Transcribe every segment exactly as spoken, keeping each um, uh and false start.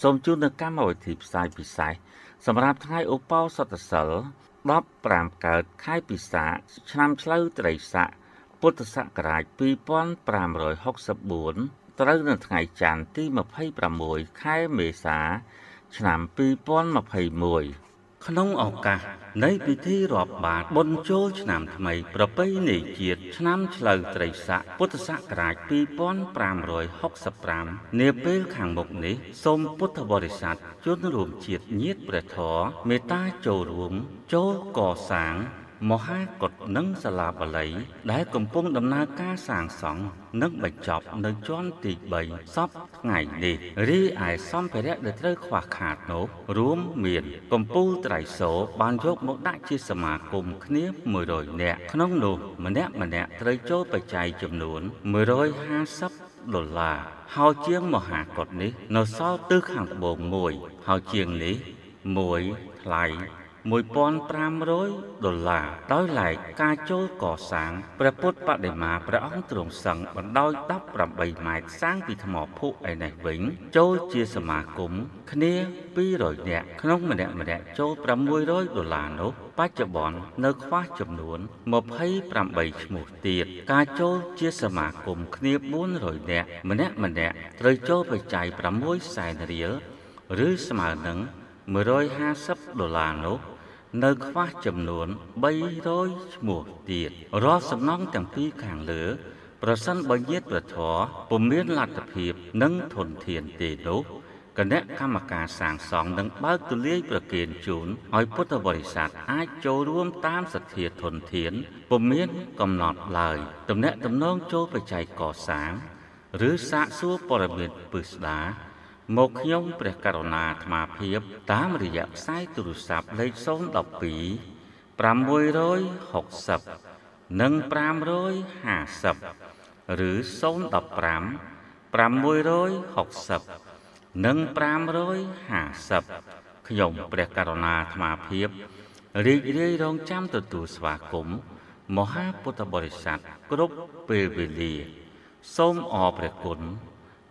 สมจุนกำหนดทิพสายปีสายสำหรับท้ายอุปสรรคเสริรอบปรามเกิดค่ายปีศาจชนำเชื้อไตรสะพุทธศักราชปีป้อนปรามรอยหกสิบบุญตระหนักไงจันที่มาให้ประมวยค่ายเมษาชนำปีป้อนมาให้มวยขนมออกกะในปีที่รอบบาทบนโจชนำทำไมประเพณีเกียรติชนำเชื้อไตรสะพุทธศักราชปีป้อนปรามรอยหกสิบปรามเนเปิลขังบกนี้สมพุทธบริษัทจุนรวมเกียรติยึดประถอเมตาโจรวมโจก่อสร้างมหากฎนังสลาบไหลได้กำปุงดำนาก้าสางสองนักบัญจบในจ้อนตีใบซับไงดีรีไอซ้อมไปได้เดือดเรื่อยขวากขาดโนรวมเมียนกำปูไตรโสบานยกมดได้ชีสมาคมคเนียบมือโดยแหนกขนมหนุ่มมันแหนกมันแหนกเรื่อยโจไปใจจำนวนมือโดยห้าซับหล่นลาเฮาเชียงมหากฎนี้นอซ้อตื้อขังโบมวยเฮาเชียงนี้มวยไหลมวยปอนปรามร้อยดอลลาร์ด้อยไหลกาโจก่อสร้างประพุทธปฏิมาประองค์ตรงสั่งบรรดอยดับประใบไม้สร้างพิธมอผู้ไอในวิงโจเชียสมาคมคเนียปีรอยแดกขนมมันแดกมันแดกโจประมวยร้อยดอลลาร์นกปัจจุบันเนื้อคว้าจำนวนมาให้ประใบหมู่ตีดกาโจเชียสมาคมคเนียบุญรอยแดกมันแดกมันแดกเตยโจไปใจประมวยใส่เรียลหรือสมาหนังเมื่อร้อยห้าสิบดอลลาร์นกเนื้อคว้าจำนวนใบร้อยหมวกเตียดรอสำน้องแต่งปีแข่งเหลือประสันใบเย็ดประถอปุ่มเมียนหลัดเพียบนั่งทนเทียนเตโนกระแนกข้ามกาสางสองดังเบิกตุเลี้ยประเกณฑ์จูนหอยพุทธบริษัทไอโจร่วมตามสถิตทนเทียนปุ่มเมียนกำหนดลายตำแหน่งตำน้องโจไปใจก่อสามหรือสะซัวปรเมียนปึสดาหมกยงประกาศนาธมาเพียบตามระยะสายตุรศัพท์เลยส้นดอกปีปรามวยร้อยหกสับหนึ่งปรามร้อยห้าสับหรือส้นดอกปรามปรามวยร้อยหกสับหนึ่งปรามร้อยห้าสับขยงประกาศนาธมาเพียบเรียกเรียรองจำตัวตัวสวาคมมหาพุทธบริษัทกรุ๊ปเปเวลีส้มอประกุล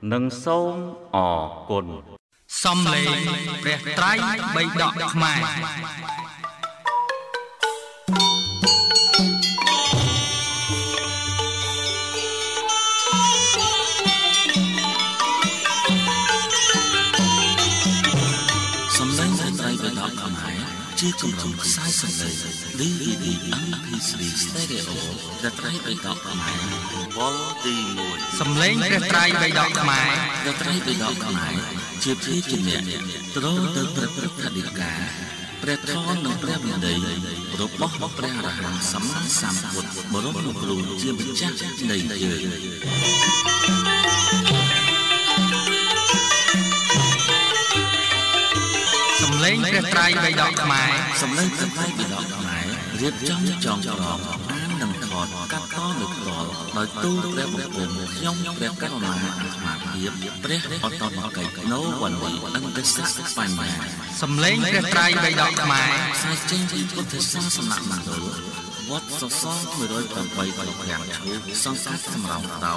หนึ่งโซมออกกลสมเลเปรียบไตรใบดอกไม้สมเลเปรียบไตรใบดอกไม้ชื่อคำคำสายสมเลดีดีอังพีสตีสเตเรโอเปรียบไตรใบดอกไม้สำเร็จเปรียบไตรใบดอกไม้เปรียบไตรใบดอกไม้เชื่อที่จุดเนี่ยตรงเติมเปรียบประทัดดิกาเปรียบท้อนน้องเปรียบเดินรูปบ๊อบบ๊อบเปรียบระหังสำลักสามบทบรมบุรุษเชื่อเป็นเจ้าในเยือสำเร็จเปรียบไตรใบดอกไม้สำเร็จเปรียบไตรใบดอกไม้เรียบจ้องจองจองน้ำหนังถอดกัดต้อหนึ่งต่อลอยตู้เปรียบบุกบุกย่องย่องเปรียบกัดมาหมาเปรียบเปรียบออตต์ออกไก่โน้วันวันอันเป็นสักไปใหม่สำเร็จเปรียบไตรใบดอกไม้ใส่เจนที่พุทธศาสนาหนักหรือวัดสอสอเมื่อโดยต่ำไปไปแข่งชูสองคัดสำหรับเตา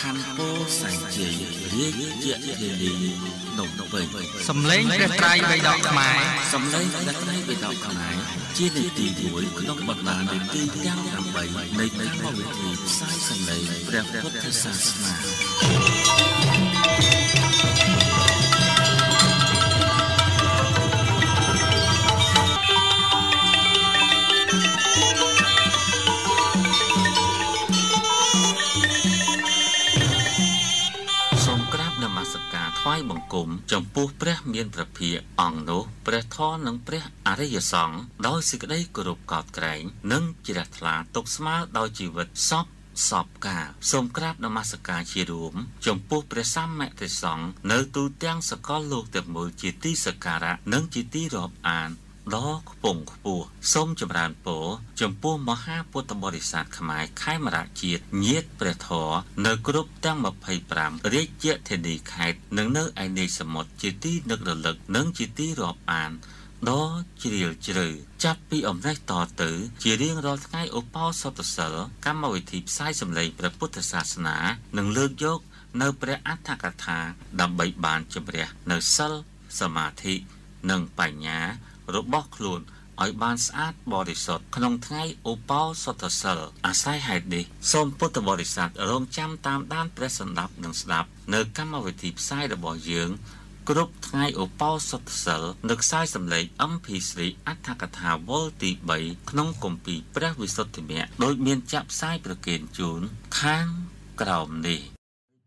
คันโป้ใส่เจียเรียกเจียเดียดงเปิดสำเร็จเปรียบไตรใบดอกไม้สำเร็จเปรียบไตรใบดอกไม้เจียในตีหวยต้องบัดนาในตีเก้าดำใบในข้าววิถีสายสำเร็จเปรียบพุทธศาสนาไฟบังกลมจมปูเปรี้ยเมียนประเพียอ่องโนเปรี้ยท้อนังเปรี้ยอริยสองโดยสิ่งได้กรุบกรอบไกลนึ่งจิตตลาตกสมาโดยชีวิตซอบสอบกาสมกราบนมัสการเชียรวมจมปูเปรี้ยซ้ำแม่แต่สองเนื้อตูเตียงสกอลลูกแต่มือจิตติสการะนึ่งจิตติรอบอ่านดอกปุ่งปูส้มจำรานโปจมปูมหาพุทธบริษัทขมายค่ายมระจีดเย็ดเปรตหอเนกรุบตั้งมาภัยปรามเรียกเจเทนีไข่หนึ่งเนื้อไอเนสมดจิตตี้นึกระลึกหนึ่งจิตตี้รอบอ่านดอจีเดียวเจริญจับปีอมได้ต่อตือจีเรียงรอง่ายอุปสรรคเสริมกรรมวิธีสายสำเร็จพระพุทธศาสนาหนึ่งเลือกยก เนื้อเปรี้ยอัตถกถาดำใบบานจมเรียเนื้อเซลสมาธิหนึ่งปัญญารูปบอกลุ่นอ้อยบานสะอาดบริสุทธิ์ขนมไทยอุปอสตเซลอาศัยหายดีส้มพุทธบริษัทรวมจำตามด้านประสันดับหนึ่งสับเนื้อกรรมวิธีไซระบอยงกรุ๊ปไทยอุปอสตเซลนึกไซสำเร็จอัมพีศรีอัตถกถาวอลติใบขนมกลมปีพระวิสุทธิเมียโดยเมียนจับไซประเกณฑ์จูนข้างกล่อมดี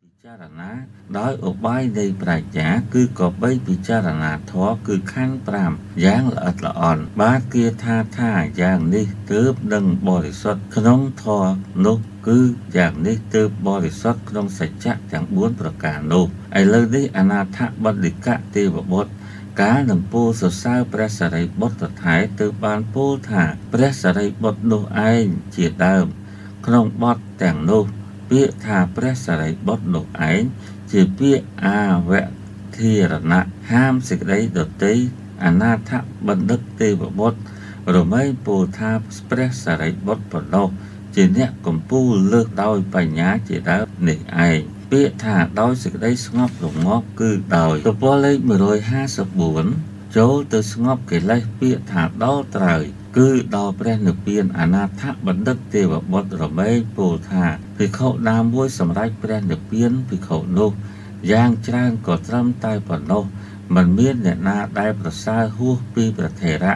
พิจารณาโดยอุบายในปราชญาคือกบใบพิจารณาท้อคือข้างปรามย่างละอัดละอ่อนบาดเกียร์ท่าท่าอย่างนี้เติบดังบริสุทธิ์ขนมทอนุคืออย่างนี้เติบบริสุทธิ์ขนมสัจจะอย่างบ้วนประการโนไอเลิศนี้อนาถบัณฑิกะเทวบดกาหนังปูสดใสพระสารบดตัดหายเติบบานปูถาพระสารบดโนไอเจียเดิมขนมบดแต่งโนเปียธาพระสารบดหนุกไอจีเปียอาเวทีรณะห้ามสิกได้ดดตีอนาถบันดึกตีบบดหรือไม่ปูธาพระสารบดปนโลจีเนี้ยกลุ่มปูเลือกโดยปัญญาจีได้หนึ่งไอเปียธาโดยสิกได้สงบหลงงอกคือโดยตัวพอเลยมือโดยห้าสิบบุญโจตัวสงบเกล้าเปียธาโดยตรัยคือดาวเปรนเปียนอนาถบันดักเทวบดระเบยปูธาพิเคราะห์นามวุ้ยสำไรเปรนเปียนพิเคราะห์โนย่างจางกอดร่ำตายปนโนมันเมียนเนนาได้ประสาหัวปีประเทระ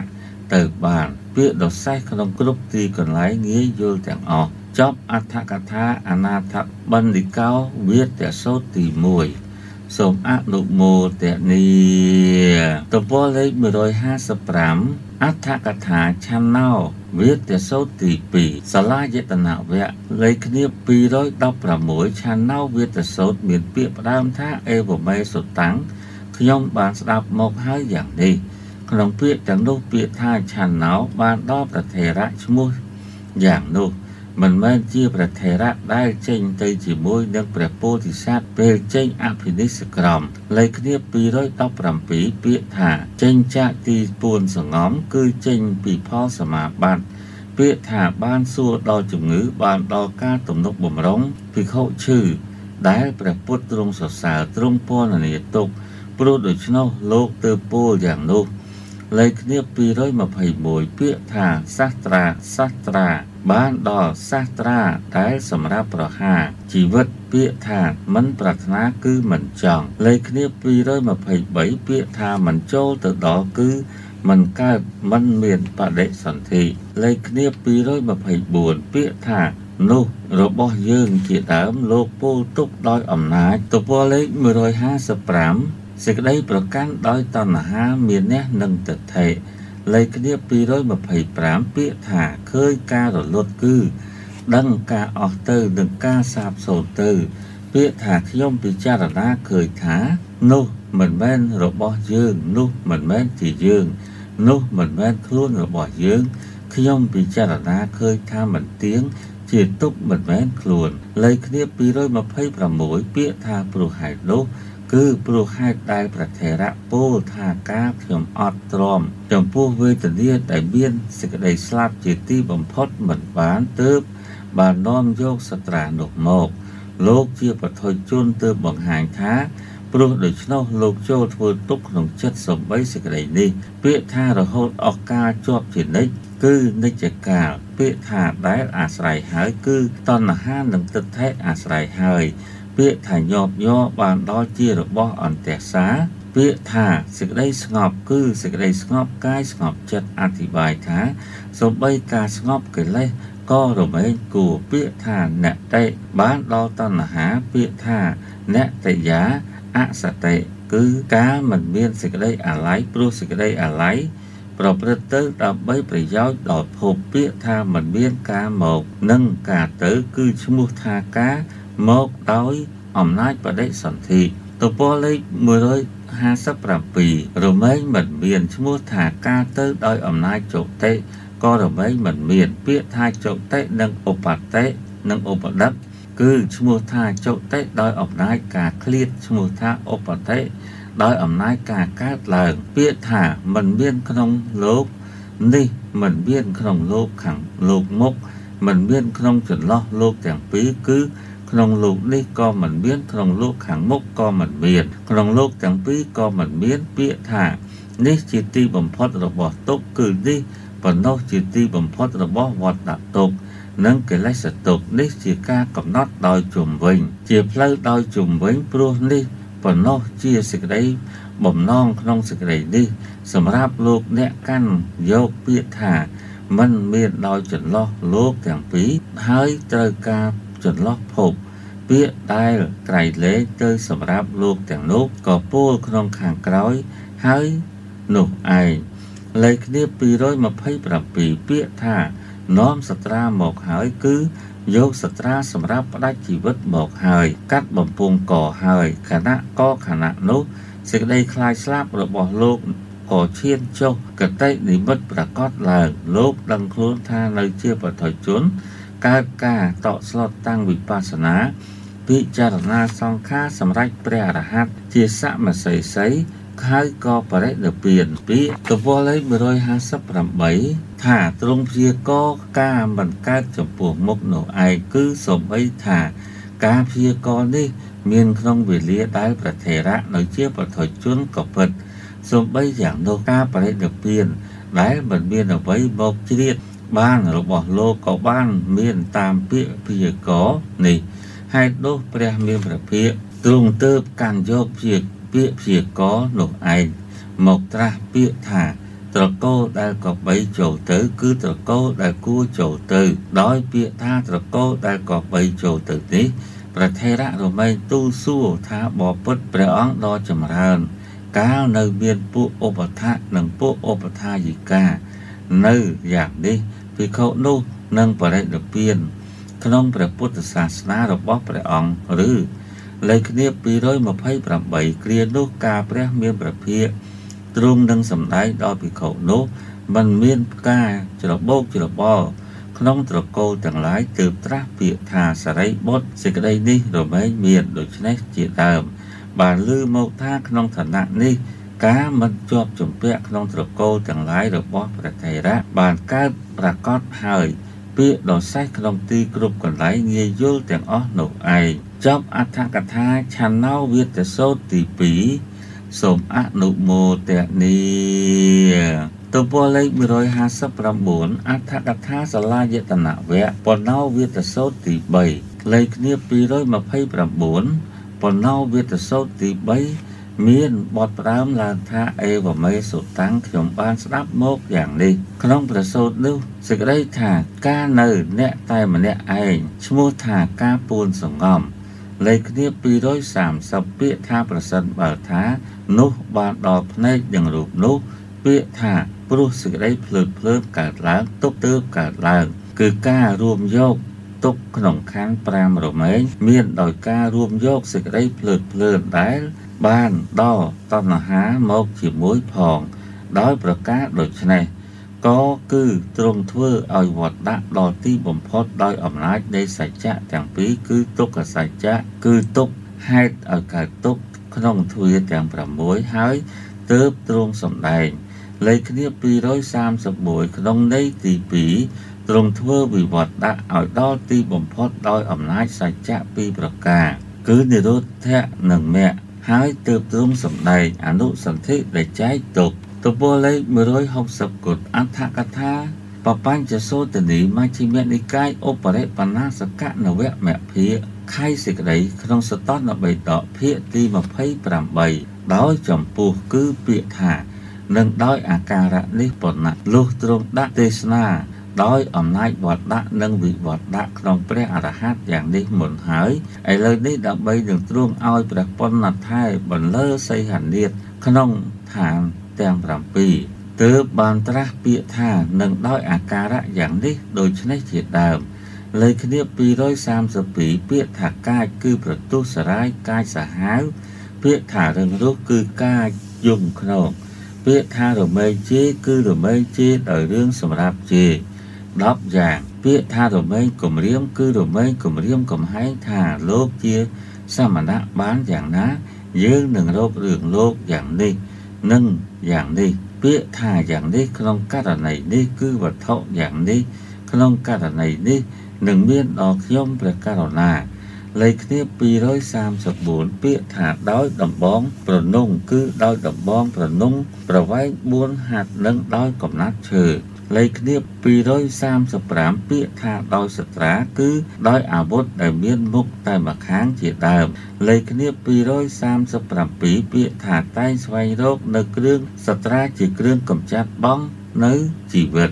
เติบบานเปียดอกไซขนมกรุบตีกันไหลเงี้ยโยแตงออกจอบอัตถกถาอนาถบันดิเก้าเวียแต่โซตีมวยสมอนุโมเตนีตัวพอเลยมือโดยห้าสปรัมอัตถกถาชั้นเน่าเวียแต่โซตีปีสลายเจตนาเวะเลยคณีปีร้อยดอกประมวยชั้นเน่าเวียแต่โซตเหมือนเปียบดามท่าเอวใบสดตังขยมบานสดับมกหายอย่างดีขนมเปียจังลูกเปียท่าชั้นเน่าบานดอกประเทระชมุยอย่างนู้มันเมื่อที่ประเทศได้เจงเตยจิมวยดังประโพธิสัตว์เป็นเจงอภินิสกรรมเลยคณีปีร้อยต่อปรำปีเปียธาเจงจะตีปูนสงอมคือเจงปีพ่อสมาบันเปียธาบ้านสัวดอจุงือบานดอก้าตุ่มนกบ่มร้องพิเข้าชื่อได้ประพุทธตรงสดสาวตรงพ่อหนีตกโปรดุชโนโลกเตอโพอย่างโลกเลยคณีปีร้อยมาไผ่มวยเปียธาสัตราสัตราบ้านดอสัตราได้สำหรับประหาชีวิตเปียธามันปรารถนาคือมันจองเลยคณีปีร้อยมาไผ่ใบเปียธามันโจตดอคือมันก้ามันเมียนปะเดสันทีเลยคณีปีร้อยมาไผ่บุญเปียธาโนระบอบยืนเกียรติมโลกปูตุกดอยอำนาจตัวพอเลยมือร้อยห้าสปรามสิกได้ประกันดอยตันหาเมียนเนนังติดไทยเลยคณีปีร้อยมาไผ่ปรามเปียธาเคยกาหลดลดกือดังกาออกเตอร์ดังกาสาบโซเตอร์เปียธาขย่มปิจารณาเคยถาโนเหมือนแม่นระบอบยืงโนเหมือนแม่นจียืงโนเหมือนแม่นคลุ้นระบอบยืงขย่มปิจารณาเคยถาเหมือนเตียงจีตุกเหมือนแม่นคลุ้นเลยคณีปีร้อยมาไผ่ประมวยเปียธาปลุกหายโนคือปลุกให้ได้ประเทระปูธากาพยมอดตรอมจมพูเวตเนียแต่เบี้ยนสิกได้สลับจิตที่บ่มพดเหมือนบานเติบบานน้อมโยกสตราหนกโมกโลกเชี่ยปะทอยจุนเติบบังหางท้าปลุกโดยชนกโลกโจทวนตุกหนงชัดสมใบสิกได้นี่เปียธาเราโหดออกกาจอบจิตนิคือนิจกาเปียธาได้อาศัยหายคือตอนห้าหนึ่งตึกแท้อาศัยหายเปียธายอบย่อบานดอจีระบออ่อนแตกสาเปียธาสิกได้สงบคือสิกได้สงบกายสงบจัดอธิบายท้าสมใบกาสงบเกล้ก็ระเบิดกูเปียธาเนตเตบ้านดอตันหาเปียธาเนตเตยาอาสเตคือกาเหมือนเมียนสิกได้อะไรปลุกสิกได้อะไรปรบริเตอร์ดับใบประยอยดอดหกเปียธาเหมือนเมียนกาหมกนั่งกาเตอคือชมุธากามกดอยอำนาจประเดสันทีตัวพอเลยมือโดยห้าสัปปีเราไม่เหมือนเมียนชั่วถากาเตอร์ดอยอำนาจโจเตก็เราไม่เหมือนเมียนเปียทาโจเตนังอปัตเตนังอปัตดับคือชั่วถาโจเตดอยอำนาจกาเคลียชั่วถาอปัตเตดอยอำนาจกากาเหล่าเปียถาเหมือนเมียนขนมโลกนี่เหมือนเมียนขนมโลกขังโลกมกเหมือนเมียนขนมจนล้อโลกแต่งปีคือข ក្នុងលោកនេះក៏មិនមានក្នុងលោកខាងមុខក៏មិនមានក្នុងលោកទាំងពីរក៏មិនមានពាក្យថានេះជាទីបំផុតរបស់ទុក្ខគឺនេះប៉ុណ្ណោះជាទីបំផុតរបស់វដ្តទុក្ខនិងកិលេសទុក្ខនេះជាការកំណត់ដោយជំវិញជាផ្លូវដោយជំវិញព្រោះនេះប៉ុណ្ណោះជាសេចក្តីបំណងក្នុងសេចក្តីនេះសម្រាប់លោកអ្នកកាន់យកពាក្យថាមិនមានដោយចន្លោះលោកទាំងពីរហើយត្រូវការចន្លោះភពពាក្យដែលក្រៃលែងទៅសម្រាប់លោកទាំងនោះក៏ពោលក្នុងខាងក្រោយហើយនោះឯងលេខគ្នាពីររយยี่สิบเจ็ดពាក្យថានាំសត្រាមកហើយគឺយកសត្រាសម្រាប់ផ្ដាច់ជីវិតមកហើយកាត់បំពង់កហើយខណៈកខណៈនោះសេចក្តីខ្លាចស្លាប់របស់លោកក៏ឈានចុះកតេនិមិត្តប្រកាសឡើងលោកដឹងខ្លួនថានៅជាបឋិជនកើតការតក់ស្លុតតាំងវិបស្សនាពិចារណាសង្ខារសម្រាប់ព្រះអរហន្តជាសមសិស័យហើយក៏បរិនិព្វានពីទវលេខหนึ่งร้อยห้าสิบแปดថាទ្រង់ព្យាករណ៍ការមិនកើតចំពោះមុខនោះឯងគឺសូម្បីថាការព្យាករណ៍នេះមានក្នុងវេលាដែលព្រះថេរៈនៅជាបឋិជនក៏ពិតសូម្បីយ៉ាងនោះការបរិនិព្វានដែលមិនមានអ្វីមកជ្រៀតបានរបស់លោកក៏បានមានតាមពាក្យព្យាករណ៍នេះហេតុនោះព្រះមានព្រះភិក្ខទ្រង់ទើបកាន់យកពាក្យពាក្យព្យាករណ៍នោះឯងមកត្រាស់ពាក្យថាត្រកោលដែលកបីចូលទៅគឺត្រកោលដែលគួរចូលទៅដោយពាក្យថាត្រកោលដែលកបីចូលទៅនេះព្រះថេរៈរមែងទូលសួរថាបពុទ្ធព្រះអង្គដ៏ចម្រើនកាលនៅមានពួកឧបថៈនិងពួកឧបថាយិកានៅយ៉ាងនេះភិក្ខុនោះនឹងបរិនិព្វានក្នុងព្រះពុទ្ធសាសនារបស់ព្រះអង្គឬលេខគ្នាពីររយยี่สิบแปดគ្រានោះការព្រះមានព្រះភិក្ខុទ្រង់នឹងសម្ដែងដល់ភិក្ខុនោះមិនមានការច្របូកច្របល់ក្នុងត្រកូលទាំងឡាយទើបត្រាស់ពាក្យថាសារីបុត្រសេចក្តីនេះរមែងមានដូច្នេះជាដើមបានឮមកថាក្នុងឋានៈនេះការមិនជាប់ជំពាក់ក្នុងត្រកូលទាំងឡាយរបស់ព្រះថេរៈបានកើតប្រកាសហើយពាក្យដ៏សេះក្នុងទីគ្រប់កន្លែងងាយយល់ទាំងអស់នោះឯងចប់អត្ថកថាឆាណោវាទសូត្រទីពីរសូមអនុមោទនីទំព័រលេខหนึ่งร้อยห้าสิบเก้าអត្ថកថាសាលាយតនវៈបណ្ណោវាទសូត្រទីสามលេខគ្នាពីររយยี่สิบเก้าបណ្ណោវាទសូត្រទីสามមានបទផ្ដើមឡើងថាអេវមេសុតាំងខ្ញុំបានស្ដាប់មកយ៉ាងនេះក្នុងព្រះសូត្រនោះសេចក្តីថាការនៅអ្នកតែម្នាក់ឯងឈ្មោះថាការពួនសង្ងំលេខគ្នាពីររយสามสิบពាក្យថាប្រសិនបើថានោះបានដល់ភ្នែកយ៉ាងរូបនោះពាក្យថាព្រោះសេចក្តីភ្លើតភ្លើនកើតឡើងទុកទើបកើតឡើងគឺការរួមយកទុកក្នុងខណ្ឌห้ารមែងមានដោយការរួមយកសេចក្តីភ្លើតភ្លើនដែលបានដល់តណ្ហាមកជាមួយផងដោយប្រការដូច្នេះក៏គឺទ្រង់ធ្វើឲ្យវត្តដាក់ដល់ទីបំផុតដោយអំណាចនៃសច្ចៈទាំងពីរគឺទុក្ខសច្ចៈគឺទុក្ខហេតុឲ្យកើតទុក្ខក្នុងទ្វារទាំងหกហើយទើបទ្រង់សម្ដែងលេខគ្នាពីររយสามสิบเอ็ดក្នុងន័យទីពីរទ្រង់ធ្វើវិវត្តដាក់ឲ្យដល់ទីបំផុតដោយអំណាចសច្ចៈពីរប្រការគឺនិរោធៈនិងមគ្គហើយទើបទ្រង់សម្ដែងអនុសន្ធិដែលចែកទុក្ខទំព័រលេខหนึ่งร้อยหกสิบกุฏអត្ថកថាបបញ្ចសូទនីមជ្ឈិមនិកាយឧបរិបណ្ណាសកនវមភាគខៃសេចក្តីក្នុងសតនបេតកភាគទីยี่สิบแปดដោយចំពោះគឺពាក្យថានឹងដោយអាការៈនេះប៉ុណ្ណាលុះទ្រង់ដាក់ទេសនាដោយអំណាចវត្តដាក់និងវិវត្តដាក់ក្នុងព្រះអរហន្តយ៉ាងនេះមុនហើយឥឡូវនេះដើម្បីនឹងទ្រង់ឲ្យព្រះពន្ធថែបន្លឺសីហនាថក្នុងឋានទាំងเจ็ดទើបបានត្រាស់ពាក្យថានឹងដោយអាការៈយ៉ាងនេះដូច្នេះជាដើមលេខគ្នាពីររយสามสิบสองពាក្យថាកាចគឺប្រទុសរាយកាចសាហាវពាក្យថារឹងរូសគឺកាចយំខ្នងពាក្យថារមែងជេរគឺរមែងជេរដោយរឿងសម្រាប់ជេរสิบយ៉ាងពាក្យថារមែងគំរាមគឺរមែងគំរាមកំហែងថាលោកជាសមណៈបានយ៉ាងណាយើងនឹងរករឿងលោកយ៉ាងនេះនិងយ៉ាងនេះពាក្យថាយ៉ាងនេះក្នុងករណីនេះគឺវត្ថុយ៉ាងនេះក្នុងករណីនេះនឹងមានដល់ខ្ញុំព្រះករុណា lấy tiếp pi đối sam sập bùn pia hạt đói đầm bón bẩn nung cứ đói đầm bón bẩn nung bẩn vay buôn hạt nâng đói cọp nát chừ lấy tiếp pi đối sam sập rám pia hạt đói sập rá cứ đói ảo bốt đại miên mục tai mà kháng chỉ đàm lấy tiếp pi đối sam sập rám pí pia hạt tai xoay rốt nực lương sập rá chỉ lương cầm chặt bón nứ chỉ vệt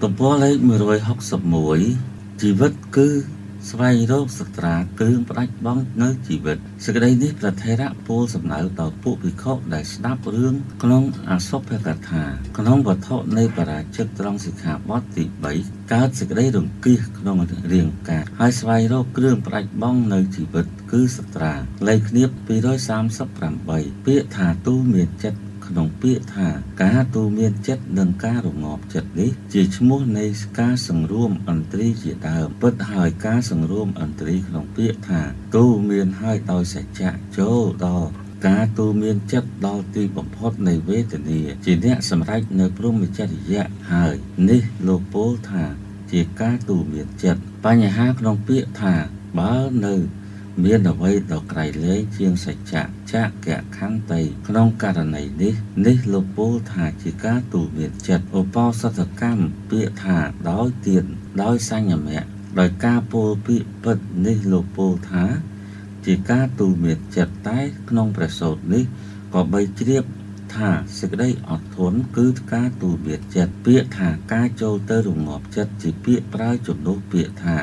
tổng bó lấy mười rồi học sập mũi chỉ vết cứสวายโรคสตราเกลือปลัดบ้องเนื้อจีบสกัดนิพระเทระปูสำนักต่อผู้วิเคราะห์ได้สนับเรื่องกล้องอาศพกถากล้องวัฏโทในปราชิกตรองสิกขาบทิใบการสกัดดงกี้กล้องเรียงการให้สวายโรคเกลือปลัดบ้องเนื้อจีบคือสตราเลขเนียบปีร้อยสามสิบสามใบเปียถาตู้เมียเจ็ดนองเปียถาการตูเมียนเจ็ดดังการหลงงอบเจ็ดนี้จีชมุในการสังรวมอันตรีจีดาวปัดหายการสังรวมอันตรีนองเปียถาตูเมียนหายต่อใส่จะโจดอการตูเมียนเจ็ดดอตีบพดในเวทนีจีเนี้ยสำไรในพรุ่งมิจฉริยะหายนี่โลโปถาจีการตูเมียนเจ็ดปัญหาขนองเปียถาบ้าหนึ่งเมียนเอาไว้ต่อไกลเลยเชียงใส่จะจะแกะข้างไตขนมการในนี้นิโลโปธาจิกาตูเมียนเจ็ดโอปอสัตกรรมเปียธาดอยเตียนดอยสังยมะดอยกาโปปิปัดนิโลโปธาจิกาตูเมียนเจ็ดใต้ขนมประโสดนี้ก็ใบเรียบธาสึกได้อดทนคือกาตูเมียนเจ็ดเปียธากาโจเตอร์หลงงอบเจ็ดจิเปียปลายจุดโนเปียธา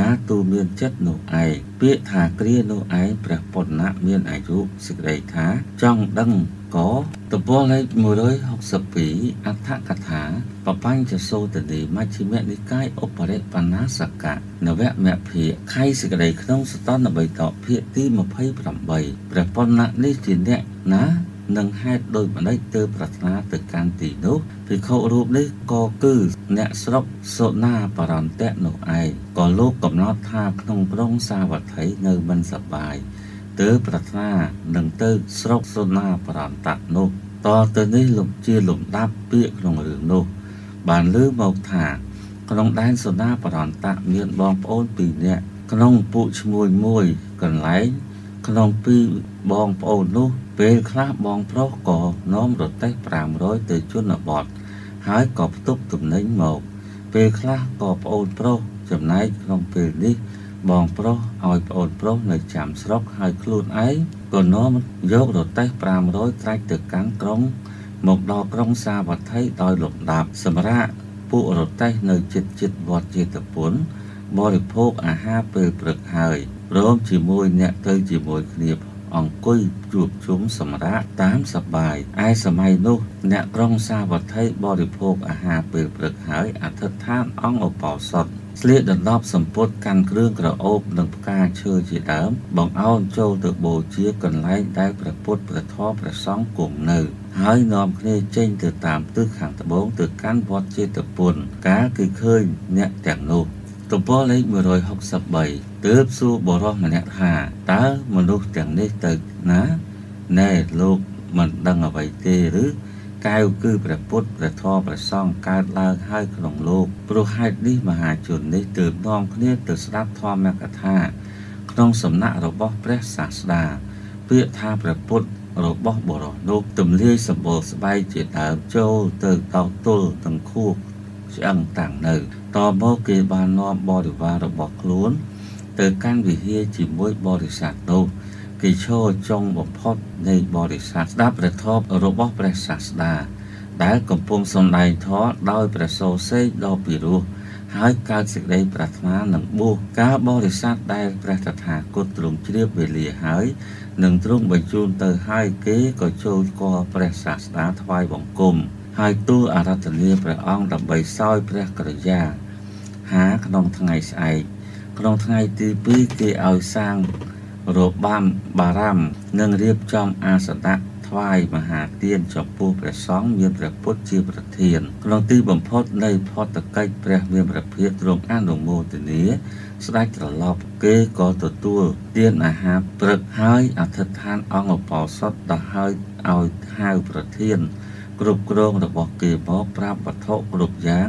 การตูเมียนเจ็ดโนไอเปียถาเกลียโนไอประปนนะเมียนอายุสิกได้ท้าจ้องดังก็ตบวเลยมือเลยหกสิบปีอัฏฐกถาปปัญจโสตติมัชฌิมนิกายอุปริปันนสักกะนวะแมะเพียไขสิกได้ขนมสตอนนใบต่อเพียที่มาเพียปรำใบประปนนะนิจินเนนะนังให้โดยมาได้เตอปรัชนาตึกการตีนุพิเขารูปนี้ก็คือเนสรกโซนาปรอนเตโนไอก็โลกกับนอดท่าขนมร้องสาวัดไทยเนยมันสบายเตอปรัชนาหนึ่งเตอสรกโซนาปรอนตักโนต่อเตอนี้หลุมเชี่ยหลุมดับเปียขนมหรือโนบานลื้อเมาถาขนมแดนโซนาปรอนตักเมียนบองโอนปีเนี่ยขนมปุชมวยมวยกันไหลขนมปีบองโอนโนเป็นคราบบองเพราะก่อน้อมรถเต้ปรามร้อยเตยชุนบอดหายกอบตุบตุ่มเน้นหมอกเป็นคราบกอบโอนเพราะจำนายลองเป็นนี้บองเพราะออยโอนเพราะในจามสลอกหายคลุนไอ้ก่อน้อมยกรถเต้ปรามร้อยใจตึกกังกรงหมอกดอกกรงซาบัดไทยตอยหลบดาบสมระผู้รถเต้ในจิตจิตบอดจิตตะปุนบริโภคอาหารเปลือกหายรวมจีมวยเนี่ยเตยจีมวยเนียบอองกุยจูบชุ้มสมระตามสบายไอสมัยนู้เนกร้องซาบัดไทยบริโภคอาหารเปลือกหายอัฐท่านอ่องอปอสดเสียดันรอบสมโพธกันเครื่องกระโอบหนึ่งกาเชื่อจีดามบองเอาโจตโบเชียกันไล่ได้ประพุทธประท้อประซองกลุ่มหนึ่งหายนอมเนยเจนติดตามตึกขังตะบงตึกกันบอดเจตปุ่นกาคือเคยเนแตงนู้ตัวพ่อเล็กมือรอยหกสับใบเติบสู้บอร้องมันแหหาตามนุษย์อย่างนี้ตึกนะในโลกมันดังเอาไว้เตหรือแก้วคือประพุทธประท้อประซ่องการลาให้ขนมโลกโปรให้นี่มหาชนได้เติบน้อมเนี้ยเติบสลับท้อแมกกะท่าขนมสำนักเราบอกพระศาสดาเพื่อท่าประพุทธเราบอกบอร้องโลกตุ่มเลี้ยสมบูรณ์สบายเจตนาโจเติบเต่าโตตั้งคู่อังต่างหนึ่งต่อมาเกี่ยบานนอบอดิวาระบอกล้วนเติร์กันวิเฮจิมวยบริษัทโตกิโชจงบพอดในบริษัทดับประทบโรบอประสัสดาได้กำปงสมัยท้อโดยประโซเซดอปิรูหายการศึกได้ปรัชนาหนึ่งบูกาบริษัทได้ประทัดหากดลงเรียบเวลีหายหนึ่งตรุ่งบรรจุเตอร์ให้เก๋ก็โชกอประสัสดาทวายบังกลมหายตู้อารัตเนียพระองค์ดับใบซอยพระกระยาหาขนมทางไงใส่ขนมทางไงตีปีเกี่ยวสร้างโรบัมบารัมเนื่องเรียบจอมอาสนะทวายมหาเตียนจอบปูพระสองเมียพระพุทธจีประเทียนขนมตีบ่มพดในพอตะไกพระเมียพระเพียรตรงอ่านหลวงโมติเนื้อสไลตระลอบเกี่ยกอตัวตัวเตียนอาหารเปลือกหายอัฐทานอ่องอปอสดต่อหายเอาหายประเทียนกรุบกรองระบบเกี่ยบอกปราบวัตถุกรุบยาง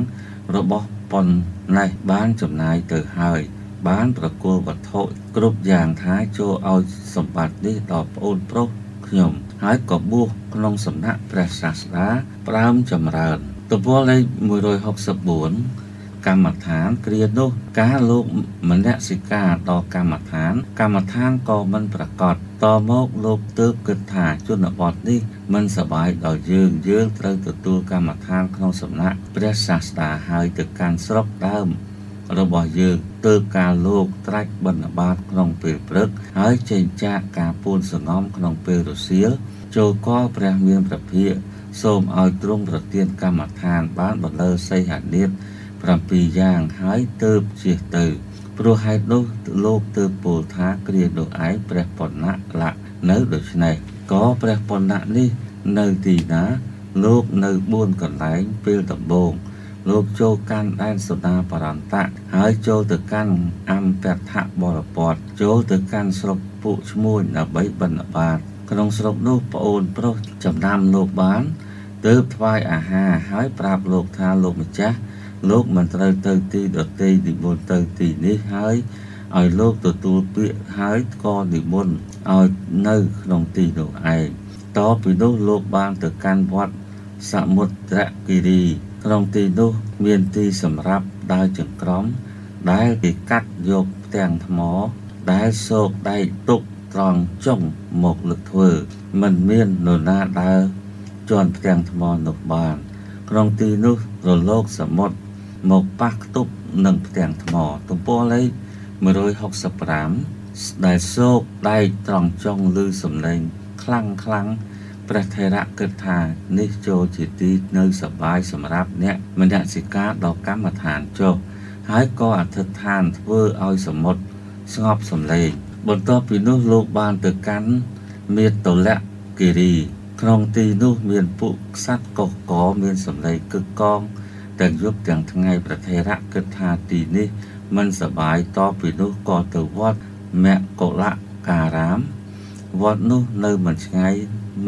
ระบบปนในบ้านจำนายเตอร์หาย บ้านประกวดวัตถุกรุบอย่างท้ายโจเอาสมบัติได้ตอบโอนโปรขยมหายกบบุกขนมสำนักพระศาสดาพระมจำเริญตัวพวกเลยมวยโดยหกสบวนกรรมฐานเกลียดโลกกาโลกเหมือนและสิกาต่อกรรมฐานกรรมฐานก็มันประกอบต่อโมกโลกเติบเกิดถ่ายจนบอดนี่มันสบายต่อยืนยืนเติบโตตัวกรรมฐานขนมสำนักพระศาสดาหายจากการสลบเติมระบายเติมการโลกไตรบรรบาตขนมเปลือกเล็กหายเจนจากการปูนสงอมขนมเปลือกเสียโจก็แปลงเวียนประเพียส้มเอาตรงประเทียนกรรมฐานบ้านบัลเลอร์ไซหันเนตประปีย่างหายเติมเจียเตยโปรไฮโลกโลกเติมปูท้าเกลียดโดยไอแปลปนละละเนื้อโดยในก็แปลปนละนี่เนื้อตีนะโลกเนื้อบุญก่อนไหลเปลือกตะบงโลกโจกันได้สดาปรันตะหายโจตึกกันอัมแปดทะบอระปอดโจตึกกันสลบปุชมุนนับใบบรรบาตขนมสลบโลกประโอนโปรจำนำโลกบ้านเติบทวายอาหาหายปราบโลกทาโลกมิจ้าโลกมันเติร์เติร์ตีดตีดิบนเติร์ตีนี้หายเอาโลกตัวตัวเปียหายก้อนดิบนเอาเนื้อขนมตีโดไอต่อไปดูโลกบ้านตึกกันวัดสมุทรกิรีขนมตีดูเมียนตีสำรับได้จึงกล้อมได้ติดกัดโยกแตงธมอได้โศกได้ตุกตรองจงหมกหลุดเถื่อมันเมียนโนนาได้จวนแตงธมอหนุบบานขนมตีดูโรโลกสมดหมกปักตุกหนึ่งแตงธมอตัวโป้เลยเมื่อโดยหกสปรามได้โศกได้ตรองจงลือสำเร็งคลั่งคลั่งประเทศเกิดทานนิโจจิตีเนยสบายสำรับเนี่ยมันดัสิกาดอกกรรมฐานโจหายก็อัตทานเพื่อเอาสมมติสงบสำเร็จบนตัวปีนุโลกบานตึกกันเมียนตัวละกิรีครองตีนุเมียนปุกซัดกอกกอเมียนสำเร็จกึกกองแต่ยุบอย่างทั้งไงประเทศเกิดทานตีนี่มันสบายต่อปีนุก่อตัววัดแม่โกละการามวัดนุเนยเหมือนไง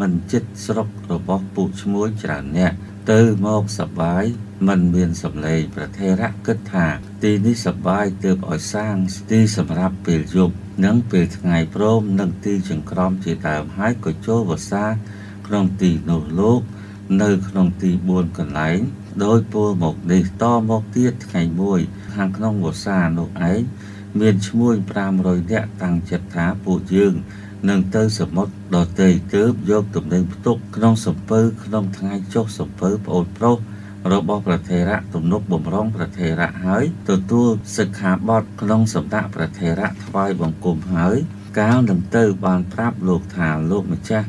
มันจิตสรกระบอกปุชมุยจานเนี่ยเติมมอกสบายมันเวียนสำเร็จประเทศเกิดทางตีนี้สบายเติมอ่อยสร้างตีสำรับเปลี่ยนยุบนั่งเปลี่ยนไงพร้อมนั่งตีจึงครอมจีตามหายกโจวซาครองตีโนโลกเนยครองตีบวนกันไหลโดยปูหมกดีต่อหมกเตี้ยไงมวยทางครองวซาโนไอเวียนชมุยปรามรอยเนี่ยต่างเจ็ดขาปูยืงหนึ่งเตยสมดดอเตยเติบโยกตุ่มเดินตุกขนมสมเพอขนมทั้งไงโจกสมเพอโอนโปรระบบประเทระตุ่มนกบ่มร้องประเทระหายตัวตัวศึกขาบอดขนมสมตะประเทระทวายบังกลมหายก้าวหนึ่งเตยบานปราบโลกฐานโลกมิจ้า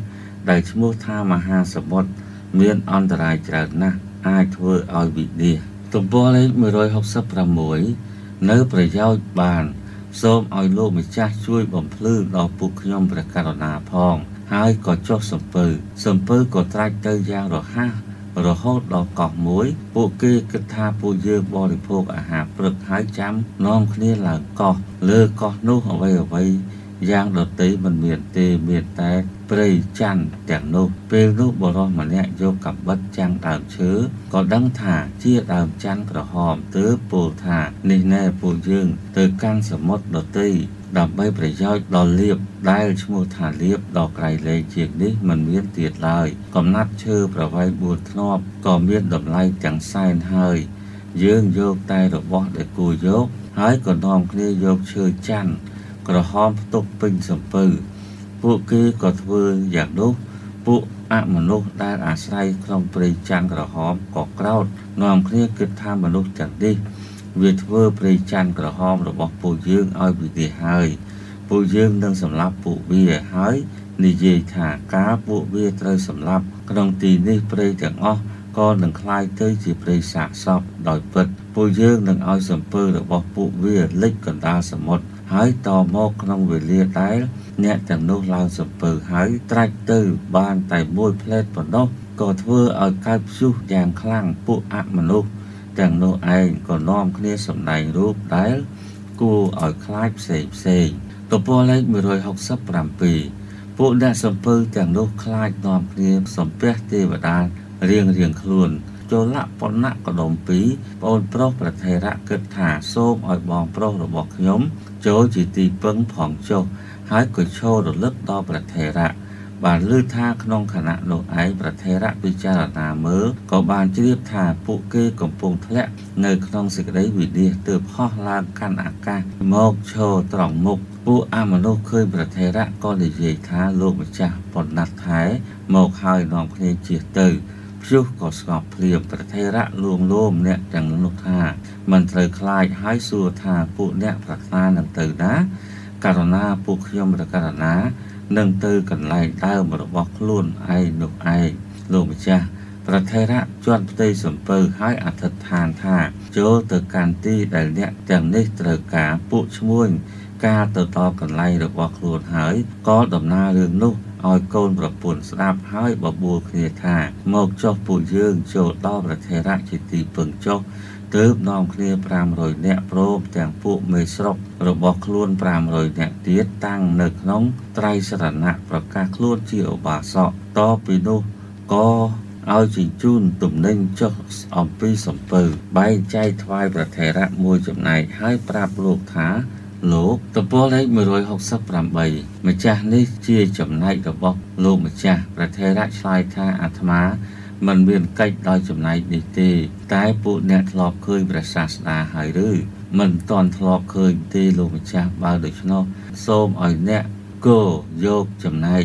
ได้ชั่วโมงท่ามหาสมดเมียนอันตรายเจริญนะไอทัวออยบิดเดียตุ่มบัวเลยมือรอยหกสับประมวยเนื้อประยาวบานส้มเอาโลกมิจ้าช่วยบ่มพลื้อดอกปุกขยมประการนาพองหายกอดโจกสมปือสมปือก็ตรายเตยยางดอกห้าดอกหดดอกกอกมุ้ยปุกเกยกระทาปูเยื่อบริโภคอาหารเปลือกหายจำน้องเคลียหลังกอเลือกอนู่เอาไว้เอาไว้ยางดอกตีมันเมียนเตเมียนแตกเปรย์จันแต่งนู่เปรย์นู่บรอมันเนี่ยโยกับบัดจังตามเชื้อก็ดังถ่าเชี่ยตามจันกระหอมเตื้อปูถ่าในแน่ปูยืงเตื้อกันสมมติดอกตีดอกใบประย่อยดอกเรียบได้ชั่วโมงถ่าเรียบดอกไกลเลยเจียกนี้มันเมียนเตียดเลยก็นัดเชื้อประไว้บูดนอบก็เมียนดอกไล่จังไซน์เฮยยืงโยกไตดอกบอสเด็กกูโยกหายก็นองเคลียโยกเชื้อจันกระหอมตกปิงสมปือผู้กี้กอดเวอร์อยากลุกผู้อะมนุษย์ได้อาศัยคลองปริจันกระหอมกอกเล้านอมเครียดเกิดทางมนุษย์จัดดิเวทเวอร์ปริจันกระหอมระบบปูยืงอ้อยบิดหายปูยืงดังสำลับปูเบียหายนิเยถาก้าปูเบียเตยสำลับกระดองตีนี่ปริจังอ้อก็หนึ่งคลายเตยจีปริสากซอบดอยเปิดปูยืงหนึ่งอ้อยสมปือระบบปูเบียเล็กกันตาสมดหายต่อหมอกขนมเวลีไตเนี่ยจังโนลาวสเปิร์หายไตรเตอร์บานไตมวยเพลทปนกก็เทื่อเอาการพิสูจน์อย่างคลั่งปุอะมนุษย์จังโนไอก็น้อมเคลียสำนัยรูปไตกูเอาคล้ายเสพเสกตัวพ่อเล็กมีรอยหกสับปรำปีปุเนี่ยสเปิร์จังโนคล้ายน้อมเคลียสมเปียเทวดาเรียงเรียงคลุน โจละปนนักกระดมปีปนโปรประเทระเกิดหาโซมอ่อยบองโปรระบอกย้มโจจิตีเปิ้งผ่องโจหายกุยโชดเลิกต่อประเทระบานลื้อท่าขนมขณะโดไอประเทระปิจารณาเมื่อก็บานจีบทาปุเกกบปงทะเลเนยขนมสิกได้วิเดียเติบพ่อลางกันอากาศโมกโชตรองมุกปูอามโนเคยประเทระก็เลยเยท้าโลกมิจาปนนัดท้ายโมกหายนองเคลียเจียเตยชุกกอสกอบเปลี่ยนประเทระรวมโลมเนี่ยจังนุกท่ามันเตยคลายหายสัวทาปุเนี่ยประทานังเตยนะการณาปุขยมประการณานึ่งตือกันไล่เต้าบรบอกลุ่นไอหนุกไอโลมิจ้าประเทระจวนปฏิสมปือหายอัตถทานท่าโจเตการตีแต่เนี่ยจำได้เตอกาปุชมุ่งกาเตตอกันไล่บรบอกลุ่นหายก็ดำนาเรื่องนุกออยโกนประปุ่นสราบหายบบูเคลียท่าโมกจอกปุยืงโจต้อประเทระจิตติเปิงจอกเติบนองเคลียปรามรอยเนี่ยโปรบแต่งปุเมสรกระบอกคล้วนปรามรอยเนี่ยเตียตั้งเนกน้องไตรสรณะประกาศคล้วนเจียวบาสะต่อปีนุก็เอาจิงจุนตุ่มนิ่งเจาะอมปีสมเปิลใบใจทวายประเทระมวยจำนายให้ปราบโลกขาโลกตะโพไล่เมื่อรอยหกสับปรามใบมาจ้านี่เจียจำนายกระบอกโลกมาจ้าประเทระชายท่าอาตมามันเวียนใกล้ดอยจำนายดีเต้ตายปุเนทลอบเคยประสาสนาหายรื้อมันตอนทลอบเคยเตโลมิชาบาโดยชนอโซมอ่อยเนโกโยกจำนาย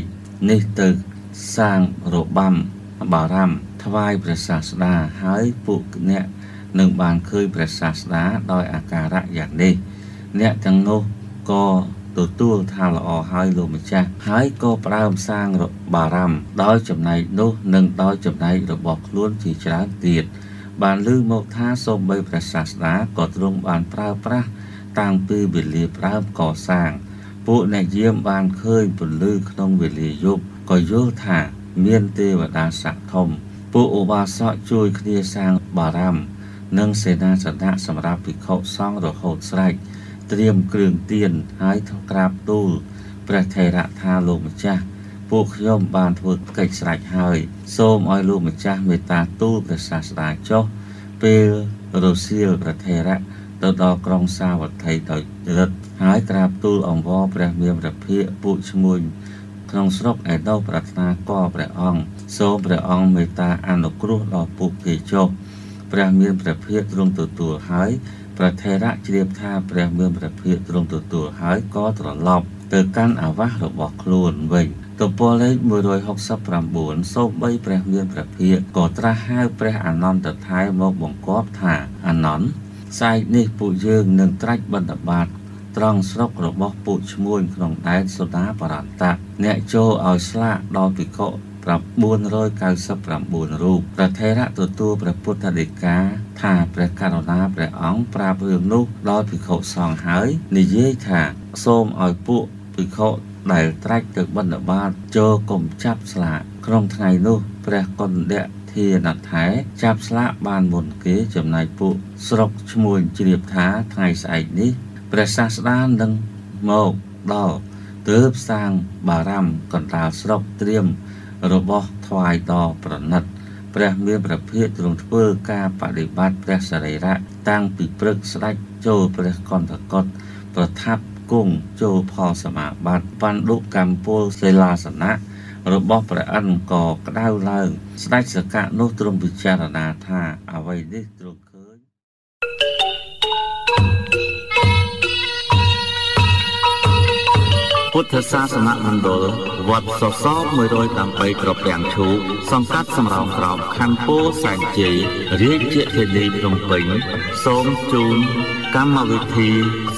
นิตึกสร้างโรบัมบารัมทวายประสาสนาหายปุเนหนึ่งบางเคยประสาสนาดอยอาการะอย่างนี้เนจังโนก็ตัวตัวทาละอหายโลมิชาหายก็ปรามสร้างบารมดอยจำนายโนหนึ่งดอยจำนายระบอกล้วนจีจาระเตียดบานลือโมกท่าสมใบประศาสนากอดลงบานปราประต่างปีเบลีปราบก่อสร้างปุในเยี่ยมบานเคยปุลือขนมเบลียุบก่อโยธาเมียนเตวดาสักทมปุโอบาสะช่วยเคลียสร้างบารมเนื่องเสนาสนะสำรับผิดเขาสร้างระโหดไสเตรียมเครื่องเตียนหายทกราบตูประเทระทาลงจ้าปุขยมบานทุกเกศไรหายโซมออยลูมิจ้าเมตาตู้ประสาสนาโจเปโรเซียประเทระตดอกรองซาวัดไทยต่อยเลิศหายกราบตู้องวอประเมียมประเพียปุชมุนครองสรกไอเดาปรัชนาก่อประองโซประองเมตาอนุกรุหล่อปุกิโจประเมียมประเพียรวมตัวตัวหายประเทระเจียบท่าประเมียมประเพียรวมตัวตัวหายก็ตลอดรอบเติกันอาวะระบอกครูนเวงตัวโพเล็กมือโดยหกสับปรามบุญส้มใบแปลงเวียนประเพียก่อตราห้าแปลงอันนอนตัดท้ายมกบ่งกอบถ่าอันนอนใส่ในปุยืงหนึ่งตรัสบรรดาบาทตรองสกระบอกปุชมุนขนมไอซ์โซดาปรันตะเนโจเอาสละดอปิโกปรับบุญโดยการสับปรามบุญรูปประเทระตัวตัวประพุทธเดกาถ่าแปลงการนาแปลงอ๋องปราบเรื่องนุกดอปิโกสองหายในเย่ถ่าส้มอ่อยปุปิโกได้ตรัสจากบรรดาบาลโจกลมจับสละครองไทยนู้แปรกลเดะเทียนัดไทยจับสละบานบนเกยจำนายปุสรกชมวยจีบท้าไทยสายนี้ประสาสนาดังโมกดอเติบสร้างบารมก่อนตาสรกเตรียมระบบทวายดอประนัดแปรเมื่อประเภทลงเพื่อการปฏิบัติแปรสลายละตั้งปีปรึกสลายโจแปรกลตะกดประทับกุ้งโจพอสมาบัติปันลุกกรรมโพเซลาสนะระบบประอันก่อกระด้าวเลิงสได้สกัดโนตรมวิจารณาธาเอาไว้ได้ตรงเคยพุทธศาสนามันโดลวัดสอบสอบมือโดยตามไปกรอบแรงชูสังกัดสำรองกรอบคันโพแสงจีเรียกเจตนีลงปิงสมจูนกรรมวิธี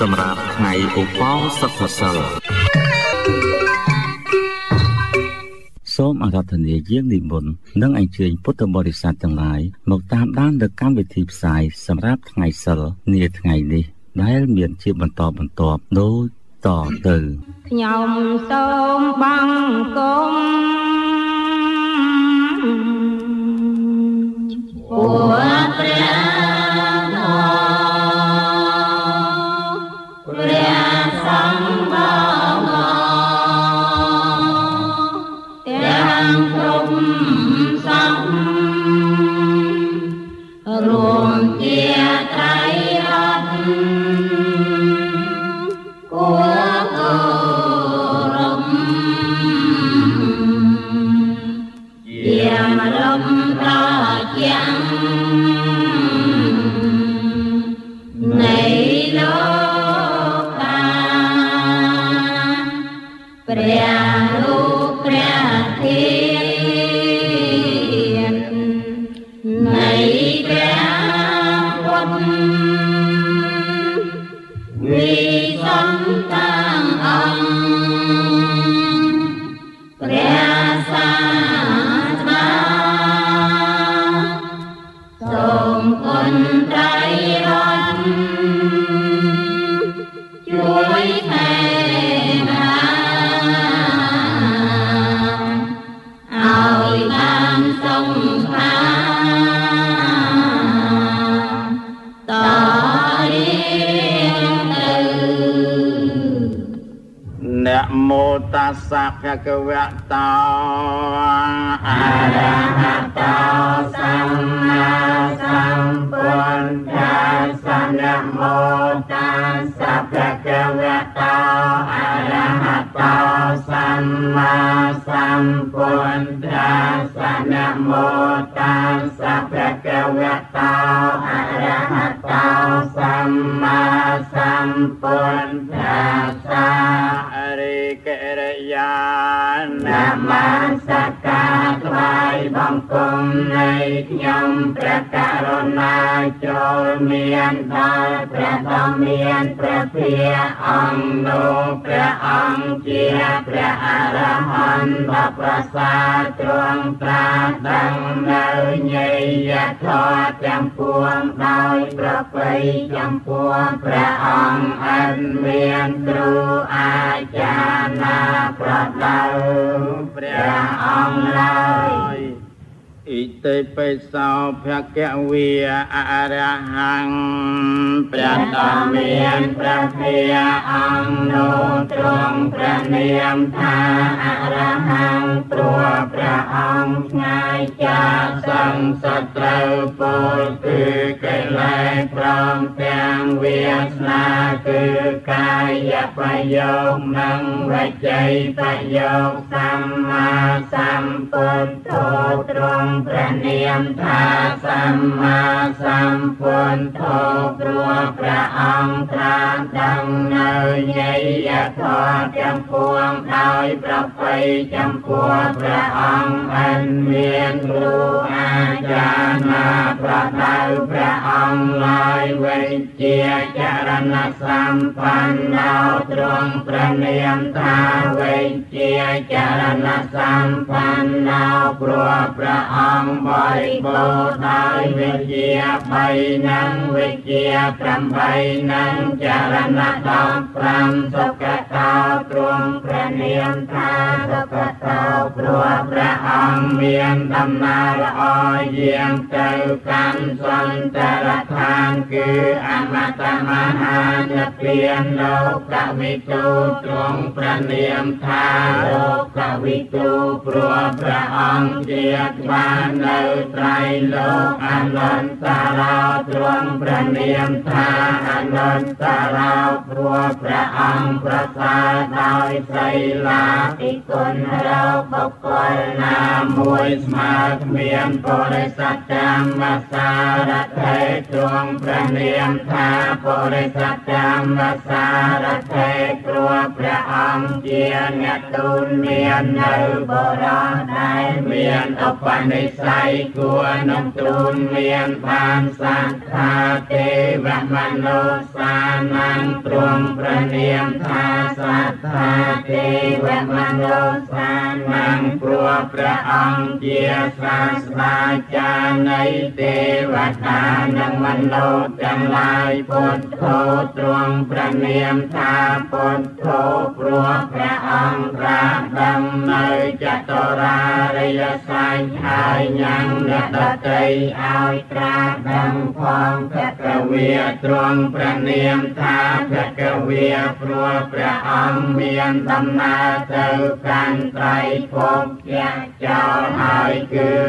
สำหรับในอุปอสัพสลส้มอาราธเนียเยี่ยงดิบุญนั่งอัญเชิญพุทธบริษัททั้งหลายหมกตามด้านเด็กกรรมวิธีสายสำหรับไงสลเนียไงนี้ได้เมียนเชื่อมต่อบันตอบโดยต่อเติมยมส้มบังกมปัวเปร Hãy subscribe cho kênh Ghiền Mì Gõ Để không bỏ lỡ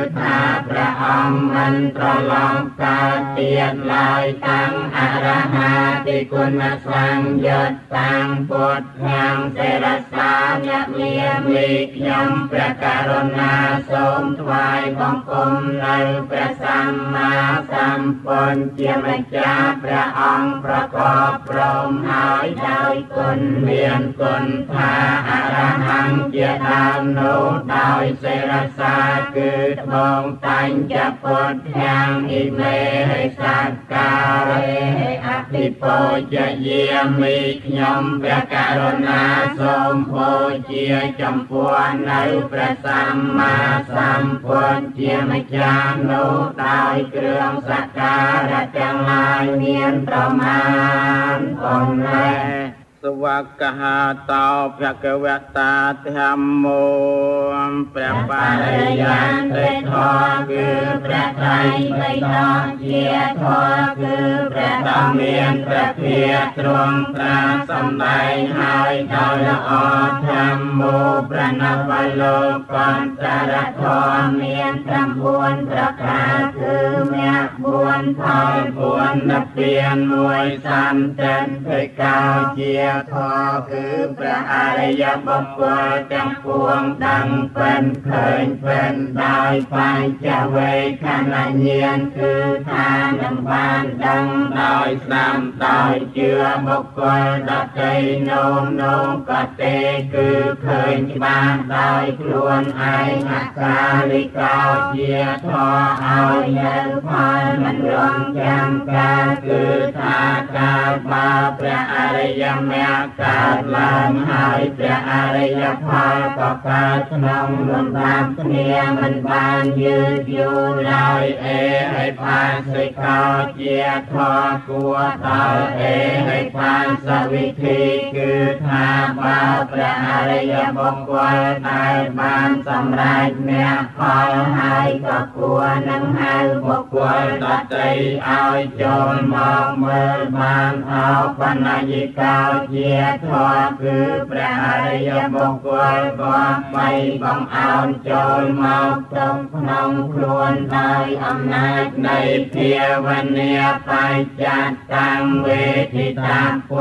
những video hấp dẫn ตาเตียนลายตังอรหัติคุณสังยศตังปุถนังเสรสายะเมียมิกยมประกรณาสมถวายบังคมในพระสัมมาสัมพุทธเจ้าพระเจ้าพระองค์ประกอบพรหมหายดาวคุณเวียนคุณพาอรหังเจตานุดาวเสรสาคือมองตัญจปุถนังอิเมสักการะอภิปุจเยมิกยมประกรณาสมโพเจจำพวนในพระสัมมาสัมพุทธเจ้าพระเจ้าโนตายเครื่องสักการะจังหลายเมียนประมาณองค์แลสวักกหาตาพระเกวตาธรรมโมพระปาริยันเตทอคือพระไตรไตรทอเกียทอคือพระธรรมเมียนพระเพียรตรวงตราสำไดหายดาวละอธรรมโมพระนวโลกัณตระทอเมียนพระบวนพระคาคือเมียบวนพายบวนนับเปลี่ยนมวยสันเตนเผยกาวเกียทอคือพระอริยบุคคลจังปวงดังเป็นเคยเป็นได้ไปจะเวขณะเยียนคือทานน้ำบานดังดอยสามดอยเจือบุคคลดับใจโน้มโน้มกเตคือเคยบานดอยคลวนไอหักกาลิกาเกียทอเอาเยื่อพายมันรวมจำกาคือทากาบาพระอริยเมตตาลามหายพระอริยภาพประกาศนองลมบางเนียมันบานยืดอยู่ลอยเอให้พานสิกาเจียทอกัวตาเอให้พานสวิธีคือทาบาพระอริยมงคลในบานสำราญเมตตาหายกับกัวนังหายบกควรตัดใจเอาจนมองเมื่อบานเอาปนัยิกาเจียทอคือพระอริยมงคลก็ไม่บังเอาจนเมาตกนองครวนในอำนาจในเพียวันเนียไปจัดตั้งเวทิตาโพ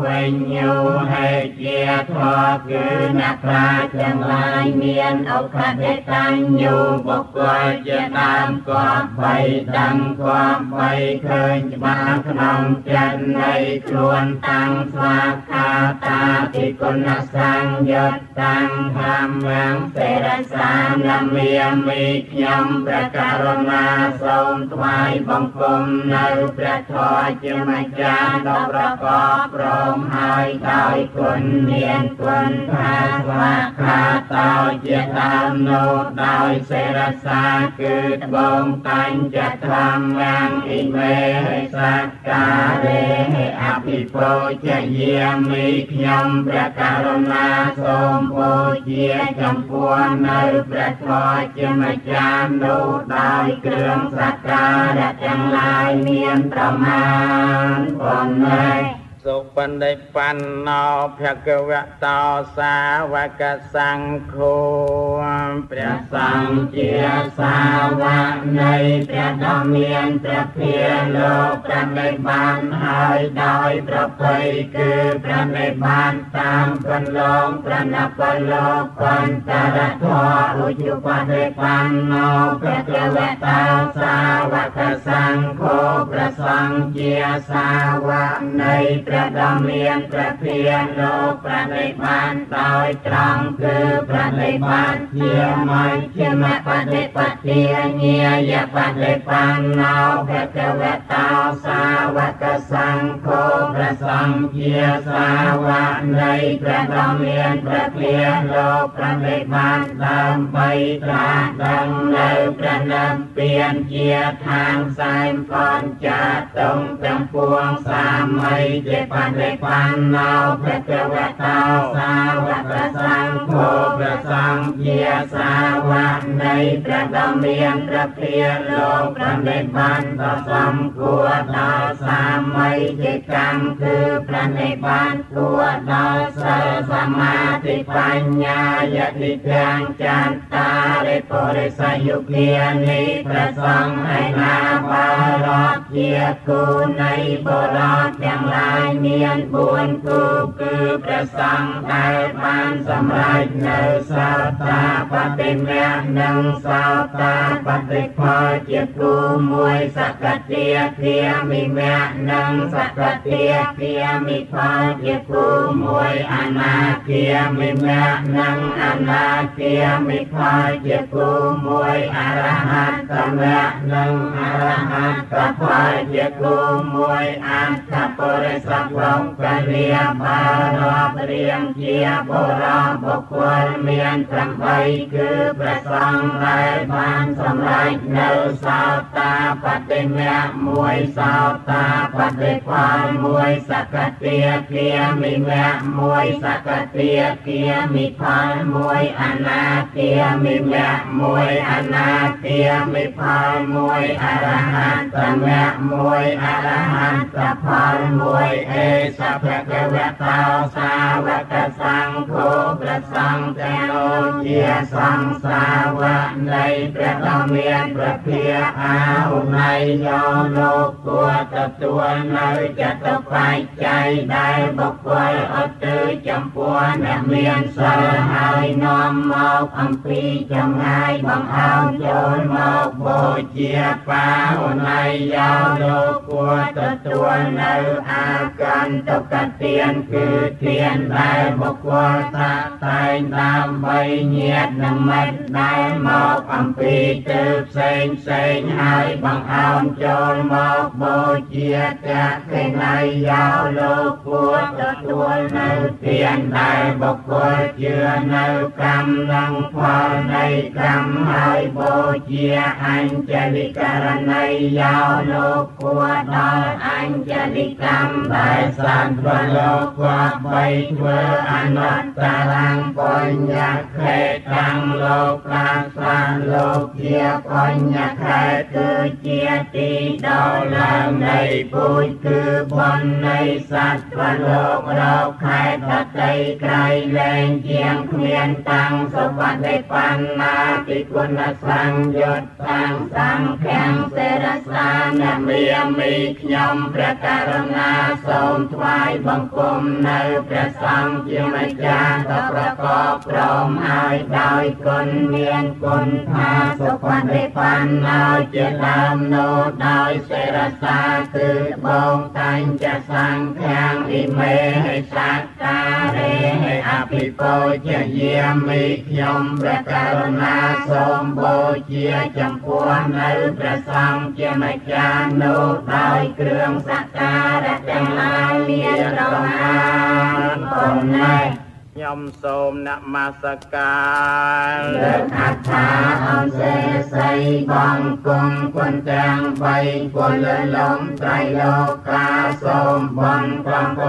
เวญยูให้เจียทอคือนักปราชญ์จังหลายเมียนเอาคดตัญญูบกควรจะตามก็ไปดังความไปเคยมาขนมจันในครวนตั้งสวาคาตาติกนสังยศตังธรรมังเสรสามละเมียมิกยมประกรณาสมถวายบังคมในพระทอเจมาจารย์ประกอบพรหมหายดาวคุณเมียนคุณพาสวาคาตาเจตามโนดาวเสรสาคือบงตัญจะธรรมังอิเมสักการะอภิปุจเยมิกยมประกรณาสมโพเจจำพวนในพระทอเจมาจารย์ได้เครื่องสักการะจังหลายเมียนประมาณคนไหนสุปันไดปันนอพระเกวะตาสาวกสังโฆพระสังเจียสาวกในพระธรรมเมียนพระเพียรโลกพระในบ้านหายดอยพระภัยคือพระในบ้านตามกันลงพระนับพโลกปันตระทออุจุปันไดปันนอพระเกวะตาสาวกสังโฆพระสังเจียสาวกในพระดำเลียนพระเพียรโลกพระในบ้านตายตรังคือพระในบ้านเทียมไม่เทียมมาปฏิปฏิเนียยาปฏิปันนาวพระเกวตาสาวกสังโฆพระสังเกียสาวกในพระดำเลียนพระเพียรโลกพระในบ้านตามไปตราดังเลยพระนำเปลี่ยนเกียทางสายพรใจ จงจำพวงสามไม่เจ็บพันเด็กพันเนาพระเจ้าวัดเท้าสาวกพระสังโฆพระสังเกียสาวกในพระดำเนียนพระเพียรโลกพระเด็กพันต่อสมควรเท้าสามไม่เจ็บกรรมคือพระเด็กพันตัวเท้าเสสมาติปัญญาญาติเพียงจันตาได้โพธิสยุคเกียรติพระสังให้นาภารถเกียรติกูในโบราณอย่างลายเนียนบุญกูคือประสังได้บานสำไรในสัตตาปฏิเมียหนึ่งสัตตาปฏิพอเกียรติกูมวยสักเตียเทียมีเมียหนึ่งสักเตียเทียมีพอเกียรติกูมวยอนาเกียมีเมียหนึ่งอนาเกียมีพอเกียรติกูมวยอรหันตเมียหนึ่งอรหันตพอเกียรติกูมวยอันตปริสักลงกเรียบารอบเรียงเกียบราบุคคลเมียนทั้งใบคือประสังไรบานสำไรเนื้อสาวตาปฏิเมียมวยสาวตาปฏิพานมวยสักเตียเกียมีเมียมวยสักเตียเกียมีพานมวยอนาเกียมีเมียมวยอนาเกียมีพานมวยอรหันตเมียมวยอรหันตพานมวยเอสพระเกวตาสาวกสังโฆพระสังเทโลเกียสังสาวะในพระธรรมเมียนพระเพียรอาอุไนยโลกตัวตัดตัวในจะตกไปใจได้บุคคลอัตตือจำพวงแนเมียนสหายน้อมมอบอัมพีจำง่ายบังเอาโยนมอบโบเจียปาอุไนยโลกตัวตัดตัวในอาการตกกเตียนคือเตียนได้บุคคลทักทายนามใบเงียดหนึ่งเม็ดได้มอบอัมพีตืบเซงเซงให้บังเอาโยนมอบโบเจียจะเทไนยาวโลกตัวตัดตัวในเตียนได้บุคคลเชื่อในกรรมลังพอในกรรมให้โบเจียอัญจลิการในยาวโลกกัวดออัญจลิกรรมได้สันวโลกว่าใบเวออนัตตาลังปัญญาเขตังโลกลางสันโลกเจียปัญญาเขคือเจียตีดอลังในปุยคือบนในสัตวโลกเราใครตัดใจใครแรงเจียงเมียนตังสวัสดิปันนาติคุณสังยศตังสังแข็งเสรสานเมียมีขยมประการนาสมถวายบังคมในประสังเจียมจารตประกอบพร้อมหายดอยคนเมียนคนพาสวัสดิปันนาเจตามโนดอยเสรสาคือบงตังจะสังแข็งอิเมให้สักตาเรให้อภิโปจะเยี่ยมมีขยมประการนาสมโบเจียจำพวงในประสังเจียมจารโนดอยเครื่องสักการะจังหลายเลี้ยงเราหาตนในยมโสมนมัสการเลิกอัตถาอมเสใสบังกุมคนแจงใบกุลลมไตรโลกาสมบังกลางโก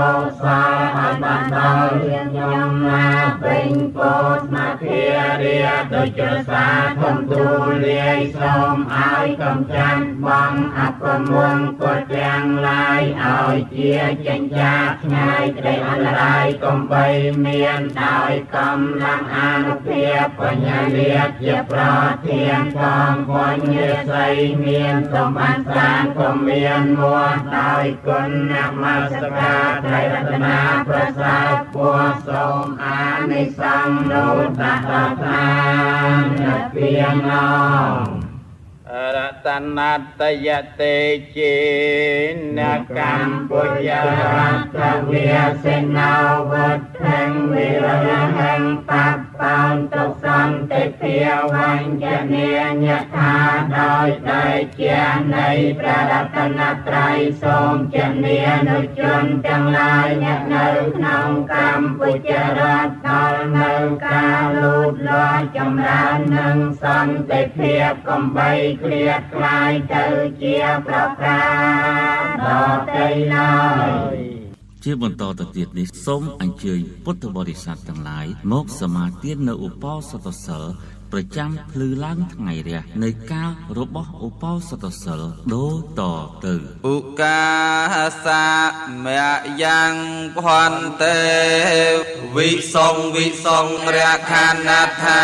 สาอันบันดาลเรียนยมมาเป็นโพสมาเพียเรียโดยเจตสาคมตูเลียสมอายกำจันบังอัปมงกดแจงลายเอาเจียเจงจากง่ายใจอันลายกำใบเมียได้กำลังอานุเพียปัญญาเรียกเจ็บรอเทียนทองควรเยใสเมียนสมบัติสารก็เมียนมัวได้คนนมัสการไตรรัตนาประสาทปัวสมอานิสังโนตตาทางนักเพียงน้องรัตนัตตยเตจินกัมปุยรัตเวียเสนาวัดแห่งวิรแห่งปัป ปังตุสัมติเพียวันเจเนียนยะธาโดยโดยเจียนในพระรัตนตรัยทรงเจเนียนุจนจังลายเนนนองกรรมปุจจรัตนนนองกาลูดลอยจำรานหนึ่งสันติเพียบกำใบเคลียดคลายเตยเจียพระพระดอกเตยลอยเชื่อบนต่อตะเกียบนี้สมอัญเชยพุทธบริษัททั้งหลายมกสมาธิในอุปสรรคเสอประจำพลือล้างทั้งไงเรียในก้าวรบบ่อุปสรรคเสอโดต่อตื่นอุกาสะเมยังพรเตวิสงวิสงเรคานาทา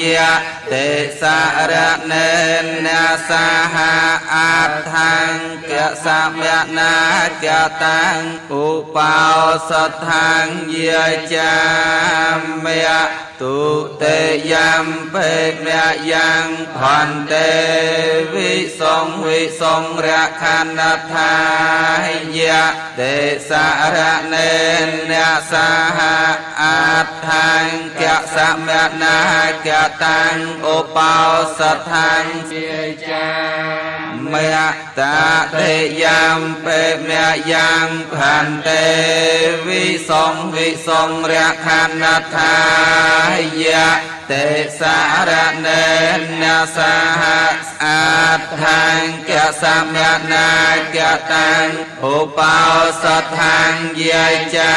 ยะเตสะระเนนาสาหะอาทังเกสะเมนาเกตังอุปาสทังเยจามเมตุเตยามเปเมยังพันเตวิสงวิสงเรคานาทายะเตสะระเนนาสาหะอาทังเกสะเมนาเกตังอุปาสทังเยจามเมตเตยามเปเมยังพันเตวิสงวิสงเรคานาทายะเตสะระเนนาสาหะอาทังเกสะเมนาเกตังอุปาสทังเยจา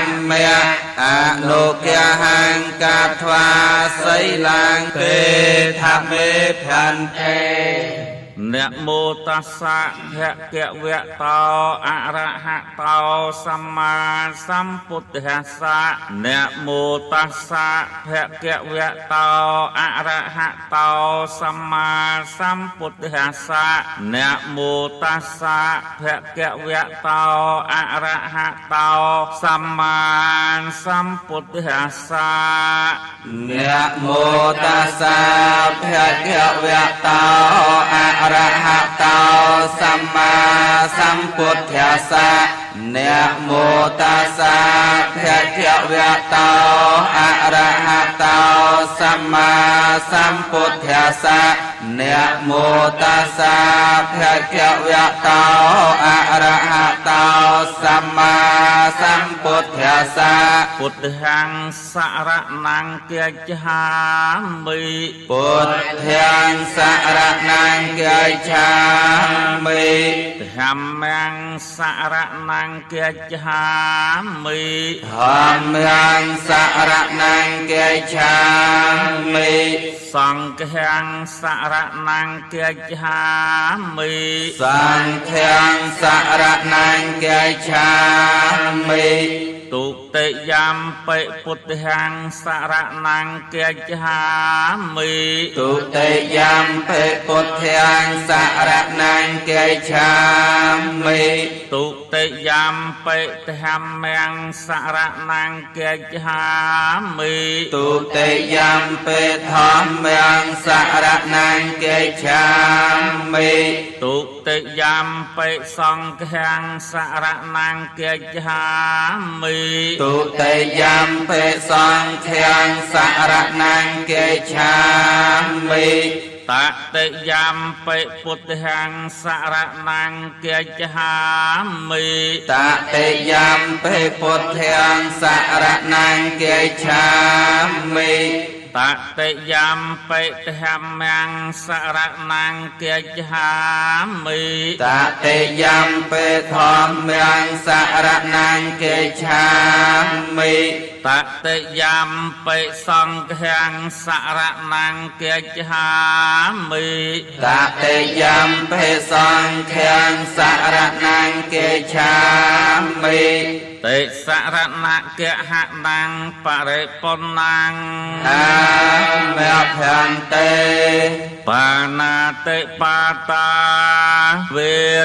มเมอนุเกหังกาทวาไสลังเตธรรมเมพันเตเนโมตัสสะภะคะวะโตอะระหะโตสัมมาสัมพุทธัสสะเนโมตัสสะภะคะวะโตอะระหะโตสัมมาสัมพุทธัสสะเนโมตัสสะภะคะวะโตอะระหะโตสัมมาสัมพุทธัสสะเนโมตัสสะภะคะวะโตอะอรหัตตาสัมมาสัมพุทธัสสะนะโมตัสสะภะคะวะโตอะระหะโตสัมมาสัมพุทธัสสะนะโมตัสสะภะคะวะโตอะระหะโตสัมมาสัมพุทธัสสะพุทธังสรณังคัจฉามิพุทธังสรณังคัจฉามิธัมมังสรณังคัจฉามิธัมมังสรณังคัจฉามิสังฆังสรณังคัจฉามิสังฆังสรณังคัจฉามิตุเตยามเปพุทธังสรณังคัจฉามิตุเตยามเปพุทธังสรณังคัจฉามิตุเตยามเปธัมมังสรณังคัจฉามิตุเตยามเปธัมมังสรณังคัจฉามิตุเตยามเปสังฆังสรณังคัจฉามิตุเตยามเปสังฆังสรณังคัจฉามิตติยามเปพุทธังสรณังคัจฉามิตติยามเปพุทธังสรณังคัจฉามิตติยามเปธัมมังสรณังคัจฉามิตติยามเปธัมมังสรณังคัจฉามิตติยามเปสังฆังสรณังคัจฉามิตติยามเปสังฆังสรณังคัจฉามิเตสรณะเกหะนังปริปุณนังอาเมพันเตปานาเตปาตาเว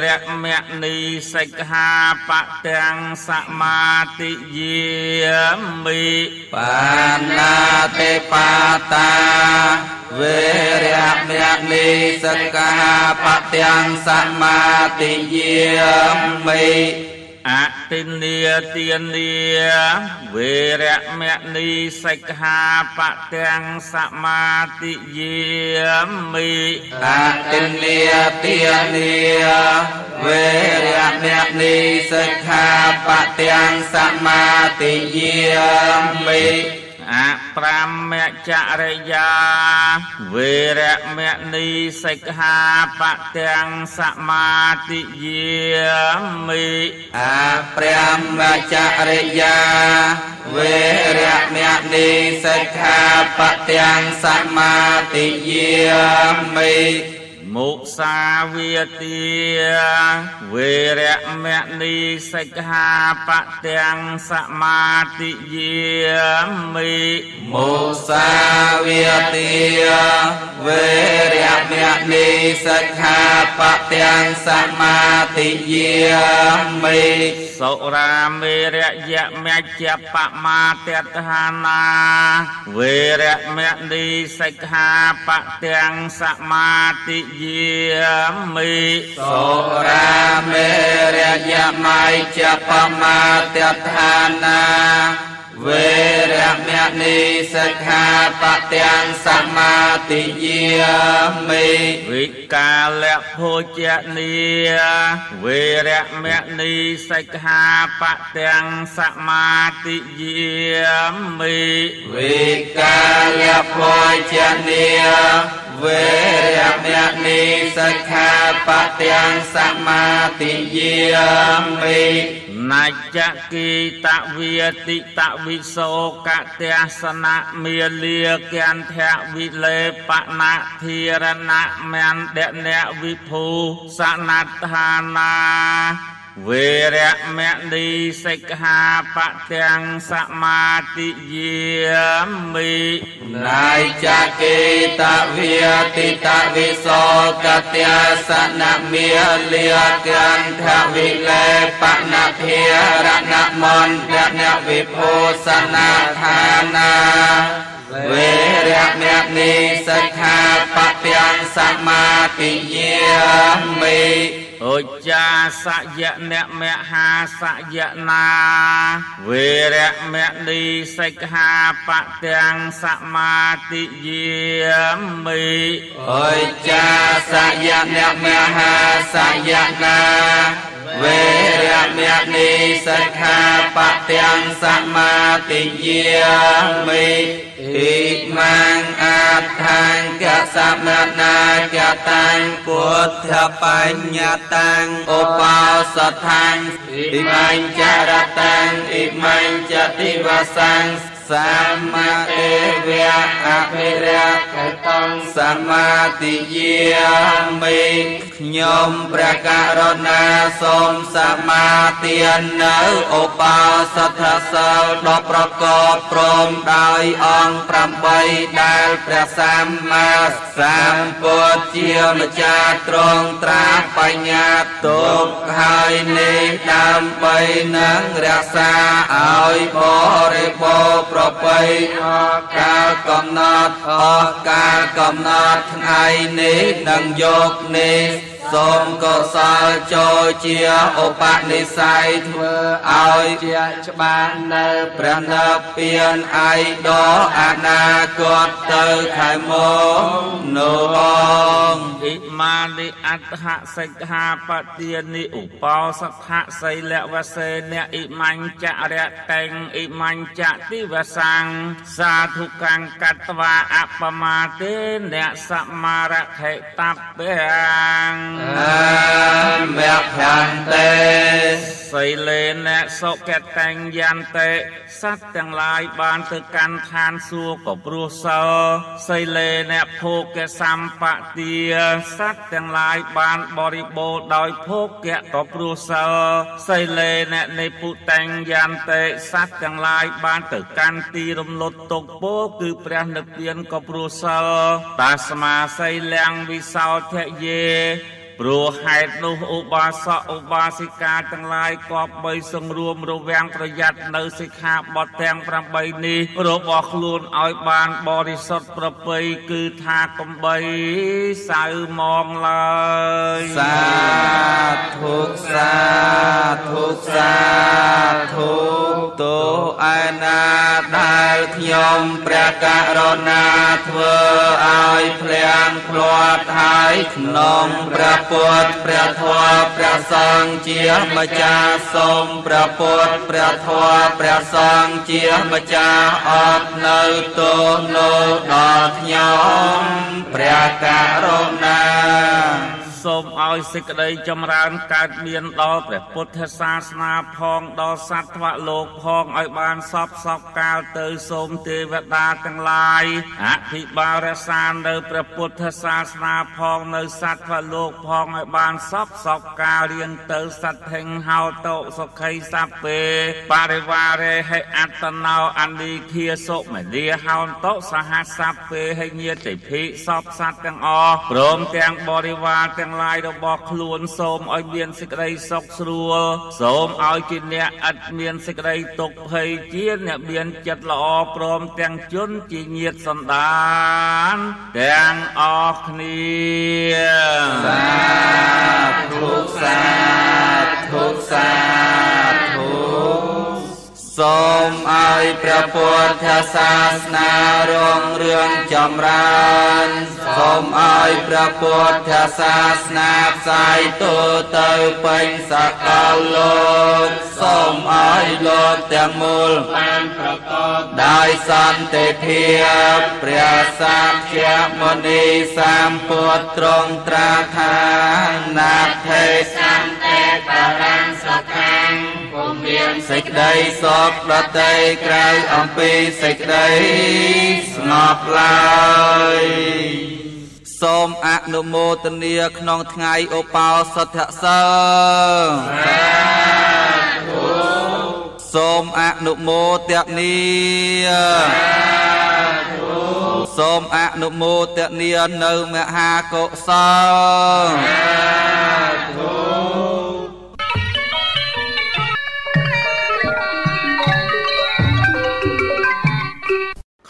รเมณีสิกขาปะเตียงสมาติเยมิปานาเตปาตาเวรเมณีสิกขาปะเตียงสมาติเยมิ อะติเนียเตียนเนียเวรเมนีสักหาปะเตียงสมาติเยี่ยมมีอะติเนียเตียนเนียเวรเมนีสักหาปะเตียงสมาติเยี่ยมมีอะปรามเมจารยาเวรเมนีสิกขาปะเตียงสมาติเยี่ยมมีอะปรามเมจารยาเวรเมนีสิกขาปะเตียงสมาติเยี่ยมมีมุสาวิติเวรเมนีสิกขาปะเตียงสมาติเยี่ยมมีมุสาวิติเวรเมนีสิกขาปะเตียงสมาติเยี่ยมมีสุรามิเรยะเมจปะมาเตทานาเวรเมนีสิกขาปะเตียงสมาติเยี่ยมมีสุรามิเรยะเมจปะมาเตทานาเวรเมนีสิกขาปะเตียงสมาติเยี่ยมมีวิกาลโภชเนียเวรเมนีสิกขาปะเตียงสมาติเยี่ยมมีวิกาลโภชเนียเวรเมนีสิกขาปะเตียงสมาติเยี่ยมมีนัจจกิตวิติตวิโสกะเทสนะเมเลียเกียนเทวิเลปนาธีรณะเมนเดเนวิภูสนัตถานาเวรเมนีสิกขาปะเตียงสมาติเยี่ยมมีนัยจกิตวิติตวิโสกเทสนะเมเลียเกียนเทวิเลปนาธีรณะเมนเดวิภูสนัตถานาเวรเมนีสิกขาปะเตียงสมาติเยี่ยมมีโอจาสยะเนเมหาสยะนาเวรเมนีสิกขาปะเตียงสมาติเยี่ยมมีโอจาสยะเนเมหาสยะนาเวรเมนีสิกขาปะเตียงสมาติเยี่ยมมีอิมังอัฏถังกะสัมมนาจะตังพุทธปัญญาตังอุปาสถังอิมังจารตังอิมังจติวสังสัมมาเอเวอภิรักขตังสมาติเยี่ยมมีโยมประกาศนาสมสมาติอันเนออุปาสถะเสาดประกอบพร้อมโดยองค์พระใบได้พระสัมมาสัมพุทธเจ้ามาจารตรงตราปัญญาตุกไห้นิดามไปนั่งรักษาเอาบริโภคประไปออกกากำนัดออกกากำนัดไห้นิดังยกนิสมก็สาโจเจียอุปนิสัยเมื่อเอาเจียจบานเนปรนเปียนไอดออนาคตเตอไขมงนองอิมาลิอัตหะสิกขาปฏิยนิอุปาสัพพะไสเลวเสเนอิมัญจะเรเตงอิมัญจะติวสังสาธุกังกัตวาอปมาเตเนสมาระเทตัปเปงเมฆขันเตไซเลเนโสเกตแตงยันเตสัตว์ทั้งหลายบานตึกการทานสัวกับรูเซอไซเลเนโพเกสัมปะเตียสัตว์ทั้งหลายบานบริโภคโดยโพเกกับรูเซอไซเลเนในปุแตงยันเตสัตว์ทั้งหลายบานตึกการตีรมลดตกโพคือพระนักเรียนกับรูเซอตาสมาไซแลงวิสาวเทเย ปลูกให้นุอุบาสกอุบาสิกาทั้งหลายกอบใบสงรวมระแวงประหยัดในสิกขาบทแทงประใบนี้ระบอกลูนอ้อยบานบริสุทธิ์ประใบคือทากมใบสายมองเลยสาธุสาธุสาธุตัวอนาถยมประกาศรณาเธออ้อยเพลียงพลอดหายนองประปดประทวประสังเจียมจาสมประปดประทวประสังเจียมจาอดเนื้อโตโนดอกยมประกาศรณาสมออยสิกได้จำรานการเมียนต่อแต่พุทธศาสนาพองต่อสัตวโลกพองอ้อยบานซอบซอบกาวเตยสมเทวดาทั้งหลายอธิบารสารในพระพุทธศาสนาพองในสัตวโลกพองอ้อยบานซอบซอบกาวเรียนเตยสัตว์แห่งเฮาโตสุขัยสัพเพปาริวาเรให้อัตนาวอันดีเทียโสเหมดีเฮาโตสหัสสัพเพให้เงียติภิซอบสัตว์ทั้งอพรมแตงบริวารทั้งลายเราบอกคลวนโสมอ้อยเมียนสิกไรซอกสัวโสมอ้อยจีเนะอัดเมียนสิกไรตกเพยเจียนเนี่ยเมียนจัดละอพร้อมแตงจุนจีเงียดสันดานแตงออกนี้สาธุสาธุสาธุโสมอ้อยพระพุทธศาสนารุ่งเรืองจำรานสมอ้อยพระพุทธศาสนาสายตัวเตยเป็นสกาโลกสมอ้อยโลกแตงมูลได้สันติเพียบเปรียบสักเขียมณีสามปวดตรงตราทางนาเทสันเตปรังสกังสิกได้สอบประเตยไกรอัมพีสิกได้สงบลายสมอนุโมทนีขนองไงโอปาสัทธะเสสมอนุโมเตนีสมอนุโมเตนีเนื้อเมหะโกส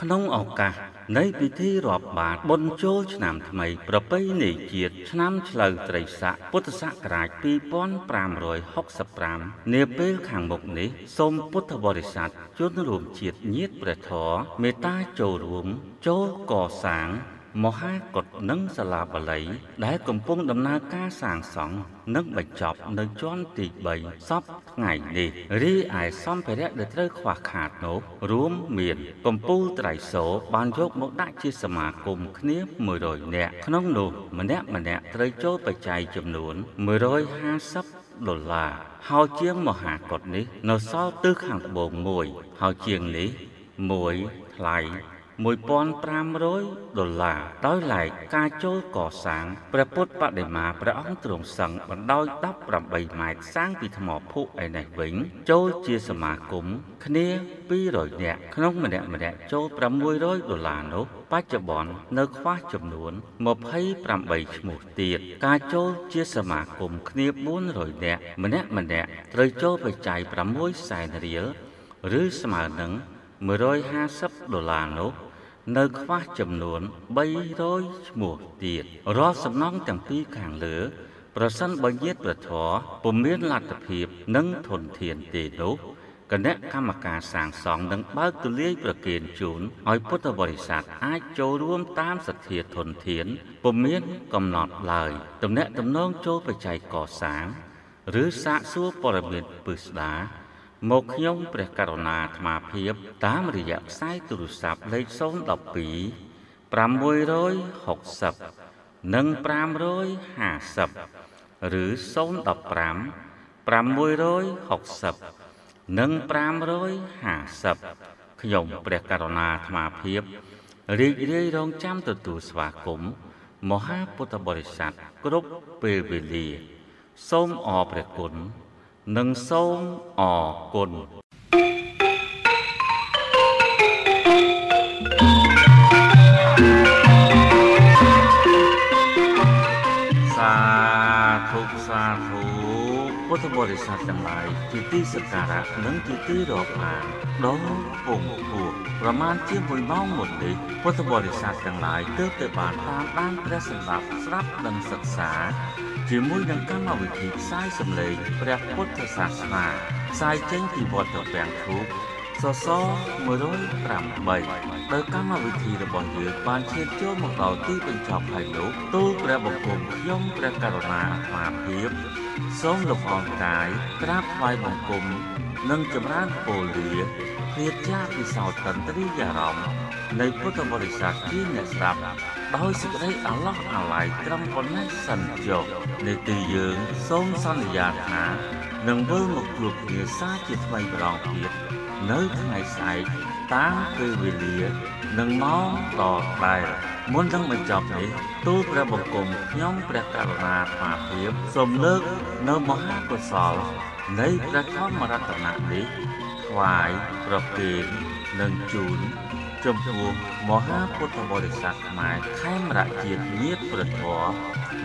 ขนมออกกะในพิธีรอบบาทบนโจชนามทำไมประเพณีเกียรติชนามเฉลยไตรสะพุทธศักราชปีป้อนปรามรอยหกสับปรามเนเปิลขังบกนี้สมพุทธบริษัทจนรวมเกียรติเนียดประทอเมตตาโจรวมโจก่อสางมหากฎนังสลาบไหลได้กำปงดำนาคาสางสองนักบัจจบนักจอนตีใบซับไงดีรีไอซ้อมไปได้เดือดร้อนขวากขาดโนรวมเมียนกำปูไตรโสบานยกมกได้ชีสมาคมคเนี้ยมือโดยแหนะขนมดูมันแหนะมันแหนะไตรโจไปใจจำนวนมือโดยห้าซับดอลลาร์เฮาเชียงมหากฎนี้นอซอตื้อขังบงมวยเฮาเชียงนี้มวยไหลมวยปอนปรามร้อยดอลลาร์ต้อยไหลกาโจก่อสางพระพุทธปฏิมาพระองค์ตรงสั่งบรรดอยดับปรับใบไม้สร้างปีธมอผู้ไอในวิงโจเชียสมาคมคเนียปีรอยเนี่ยขนมมันแดดมันแดดโจประมวยร้อยดอลลาร์นกปัจจุบันเนื้อคว้าจำนวนมาให้ปรับใบหมูตีกาโจเชียสมาคมคเนียบุ้นรอยเนี่ยมันแดดมันแดดไตรโจไปใจประมวยใส่เนื้อหรือสมาหนังเมื่อร้อยห้าสิบดอลลาร์นกเนื้อคว้าจำนวนใบร้อยหมวกเตียดรอสำนองจังปีขางเหลือประสันบางเย็ดประถอปุ่มเมียนหลักตะเพียบนั่งทนเทียนเตโนกระแนกรรมการสางสองดังบ้าตุเลี้ยประเกณฑ์จูนอ้อยพุทธบริษัทอาโจร่วมตามสัตเทียทนเทียนปุ่มเมียนกำหนดลายตำแหน่งตำนองโจไปใจก่อสางหรือสะซัวปรเมียนปึสดาหมกยงประกาศรณาธรรมเพียบตามระยะสายตุลศัพท์เลขสองดอกปีปรามวยร้อยหกสับหนึ่งปรามร้อยห้าสับหรือสองดอกปรามปรามวยร้อยหกสับหนึ่งปรามร้อยห้าสับขยงประกาศรณาธรรมเพียบเรียกเรียรองจำตัวตุสวาคมมหาพุทธบริษัทกรุ๊ปเปเบลีส้มอประกุลหนึ่งส้มออกกลสา ธุสาธุพุทธบริษัททั้งหลายที่ที่สักการะนั้นที่ที่ดอกหมากดอกปุ่งผูกประมาณเชื่อมบุญเบ้าหมดเลยพุทธบริษัททั้งหลายเติบโตบานตามด้านพระสมบัติรับดังศึกษาที่มุ่งดังกรรมวิธีสายสำเร็จพระพุทธศาสนาสายเจ้งที่บวชต่อแปลงทุกสอสอเมื่อร้อยปรำใบโดยกรรมวิธีระบอบยืดบานเชื่อมโยงมาต่อที่เป็นชอบไผ่ลุกตู้พระบกบุญย่อมพระกรุณามาเพียบสมลบกองกายกราบไหว้บกบุญนั่งจำรันโปเหลียเรียกญาติสาวตันตรียารองในพุทธบริษัทที่เนสรับโดยสุดได้อัลลอฮ์อาลัยกรรมคนนั้นสันจบในตีเยืองสมสัญญาหาหนึ่งเบอร์หมกกลุ่มเหนือซาจิตไฟรองเพียบเนื้อไงใส่ตาคือวิเลียหนึ่งม้อต่อไปมนต์ทั้งหมดจบนี้ตู้พระบกบุญย่อมประกาศมาผ่าเพียบสมเลิกเนื้อมหากุศลในพระข้อมรัตนะนี้หวายประเคนหนึ่งจูนจมพูมหาพุทธบริษัทหมายแค่ระเจียดเงียบประถอ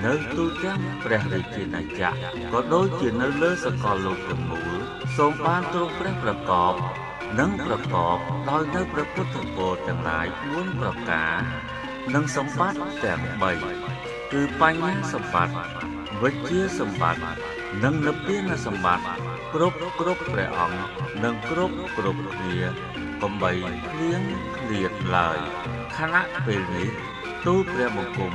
เนื้อตู้แก้มแปรฤทธิ์ในจักรก็โดยเจียนเนื้อเลือดสกอลงจมูกสมบานตรงแปรประกอบนั่งประกอบลอยเนื้อประพุทธโบต่างหลายม้วนประกานั่งสมบัติแต่งใบคือปัญญาสมบัติวิเชียสมบัตินั่งนับเบี้ยสมบัติครบครบแปรอ่องนั่งครบครบเนียกบใบเลี้ยงเลียดลายคณะเป็นนี้ตู้แปรบกุม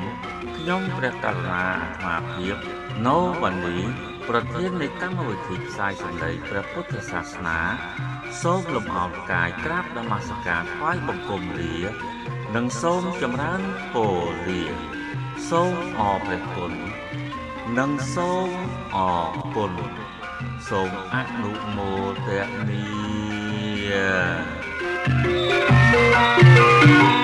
ย่อมแปรกลามาเพียบโนวันนี้ประเทศในกรรมวิธีสายสันเดย์พระพุทธศาสนาส้มลมหอมกายกราบนมัสการไหว้บกุมเหลียนั่งส้มจำรันโปเหลียส้มออกเป็นผลนั่งส้มออกผลส้มอนุโมทนี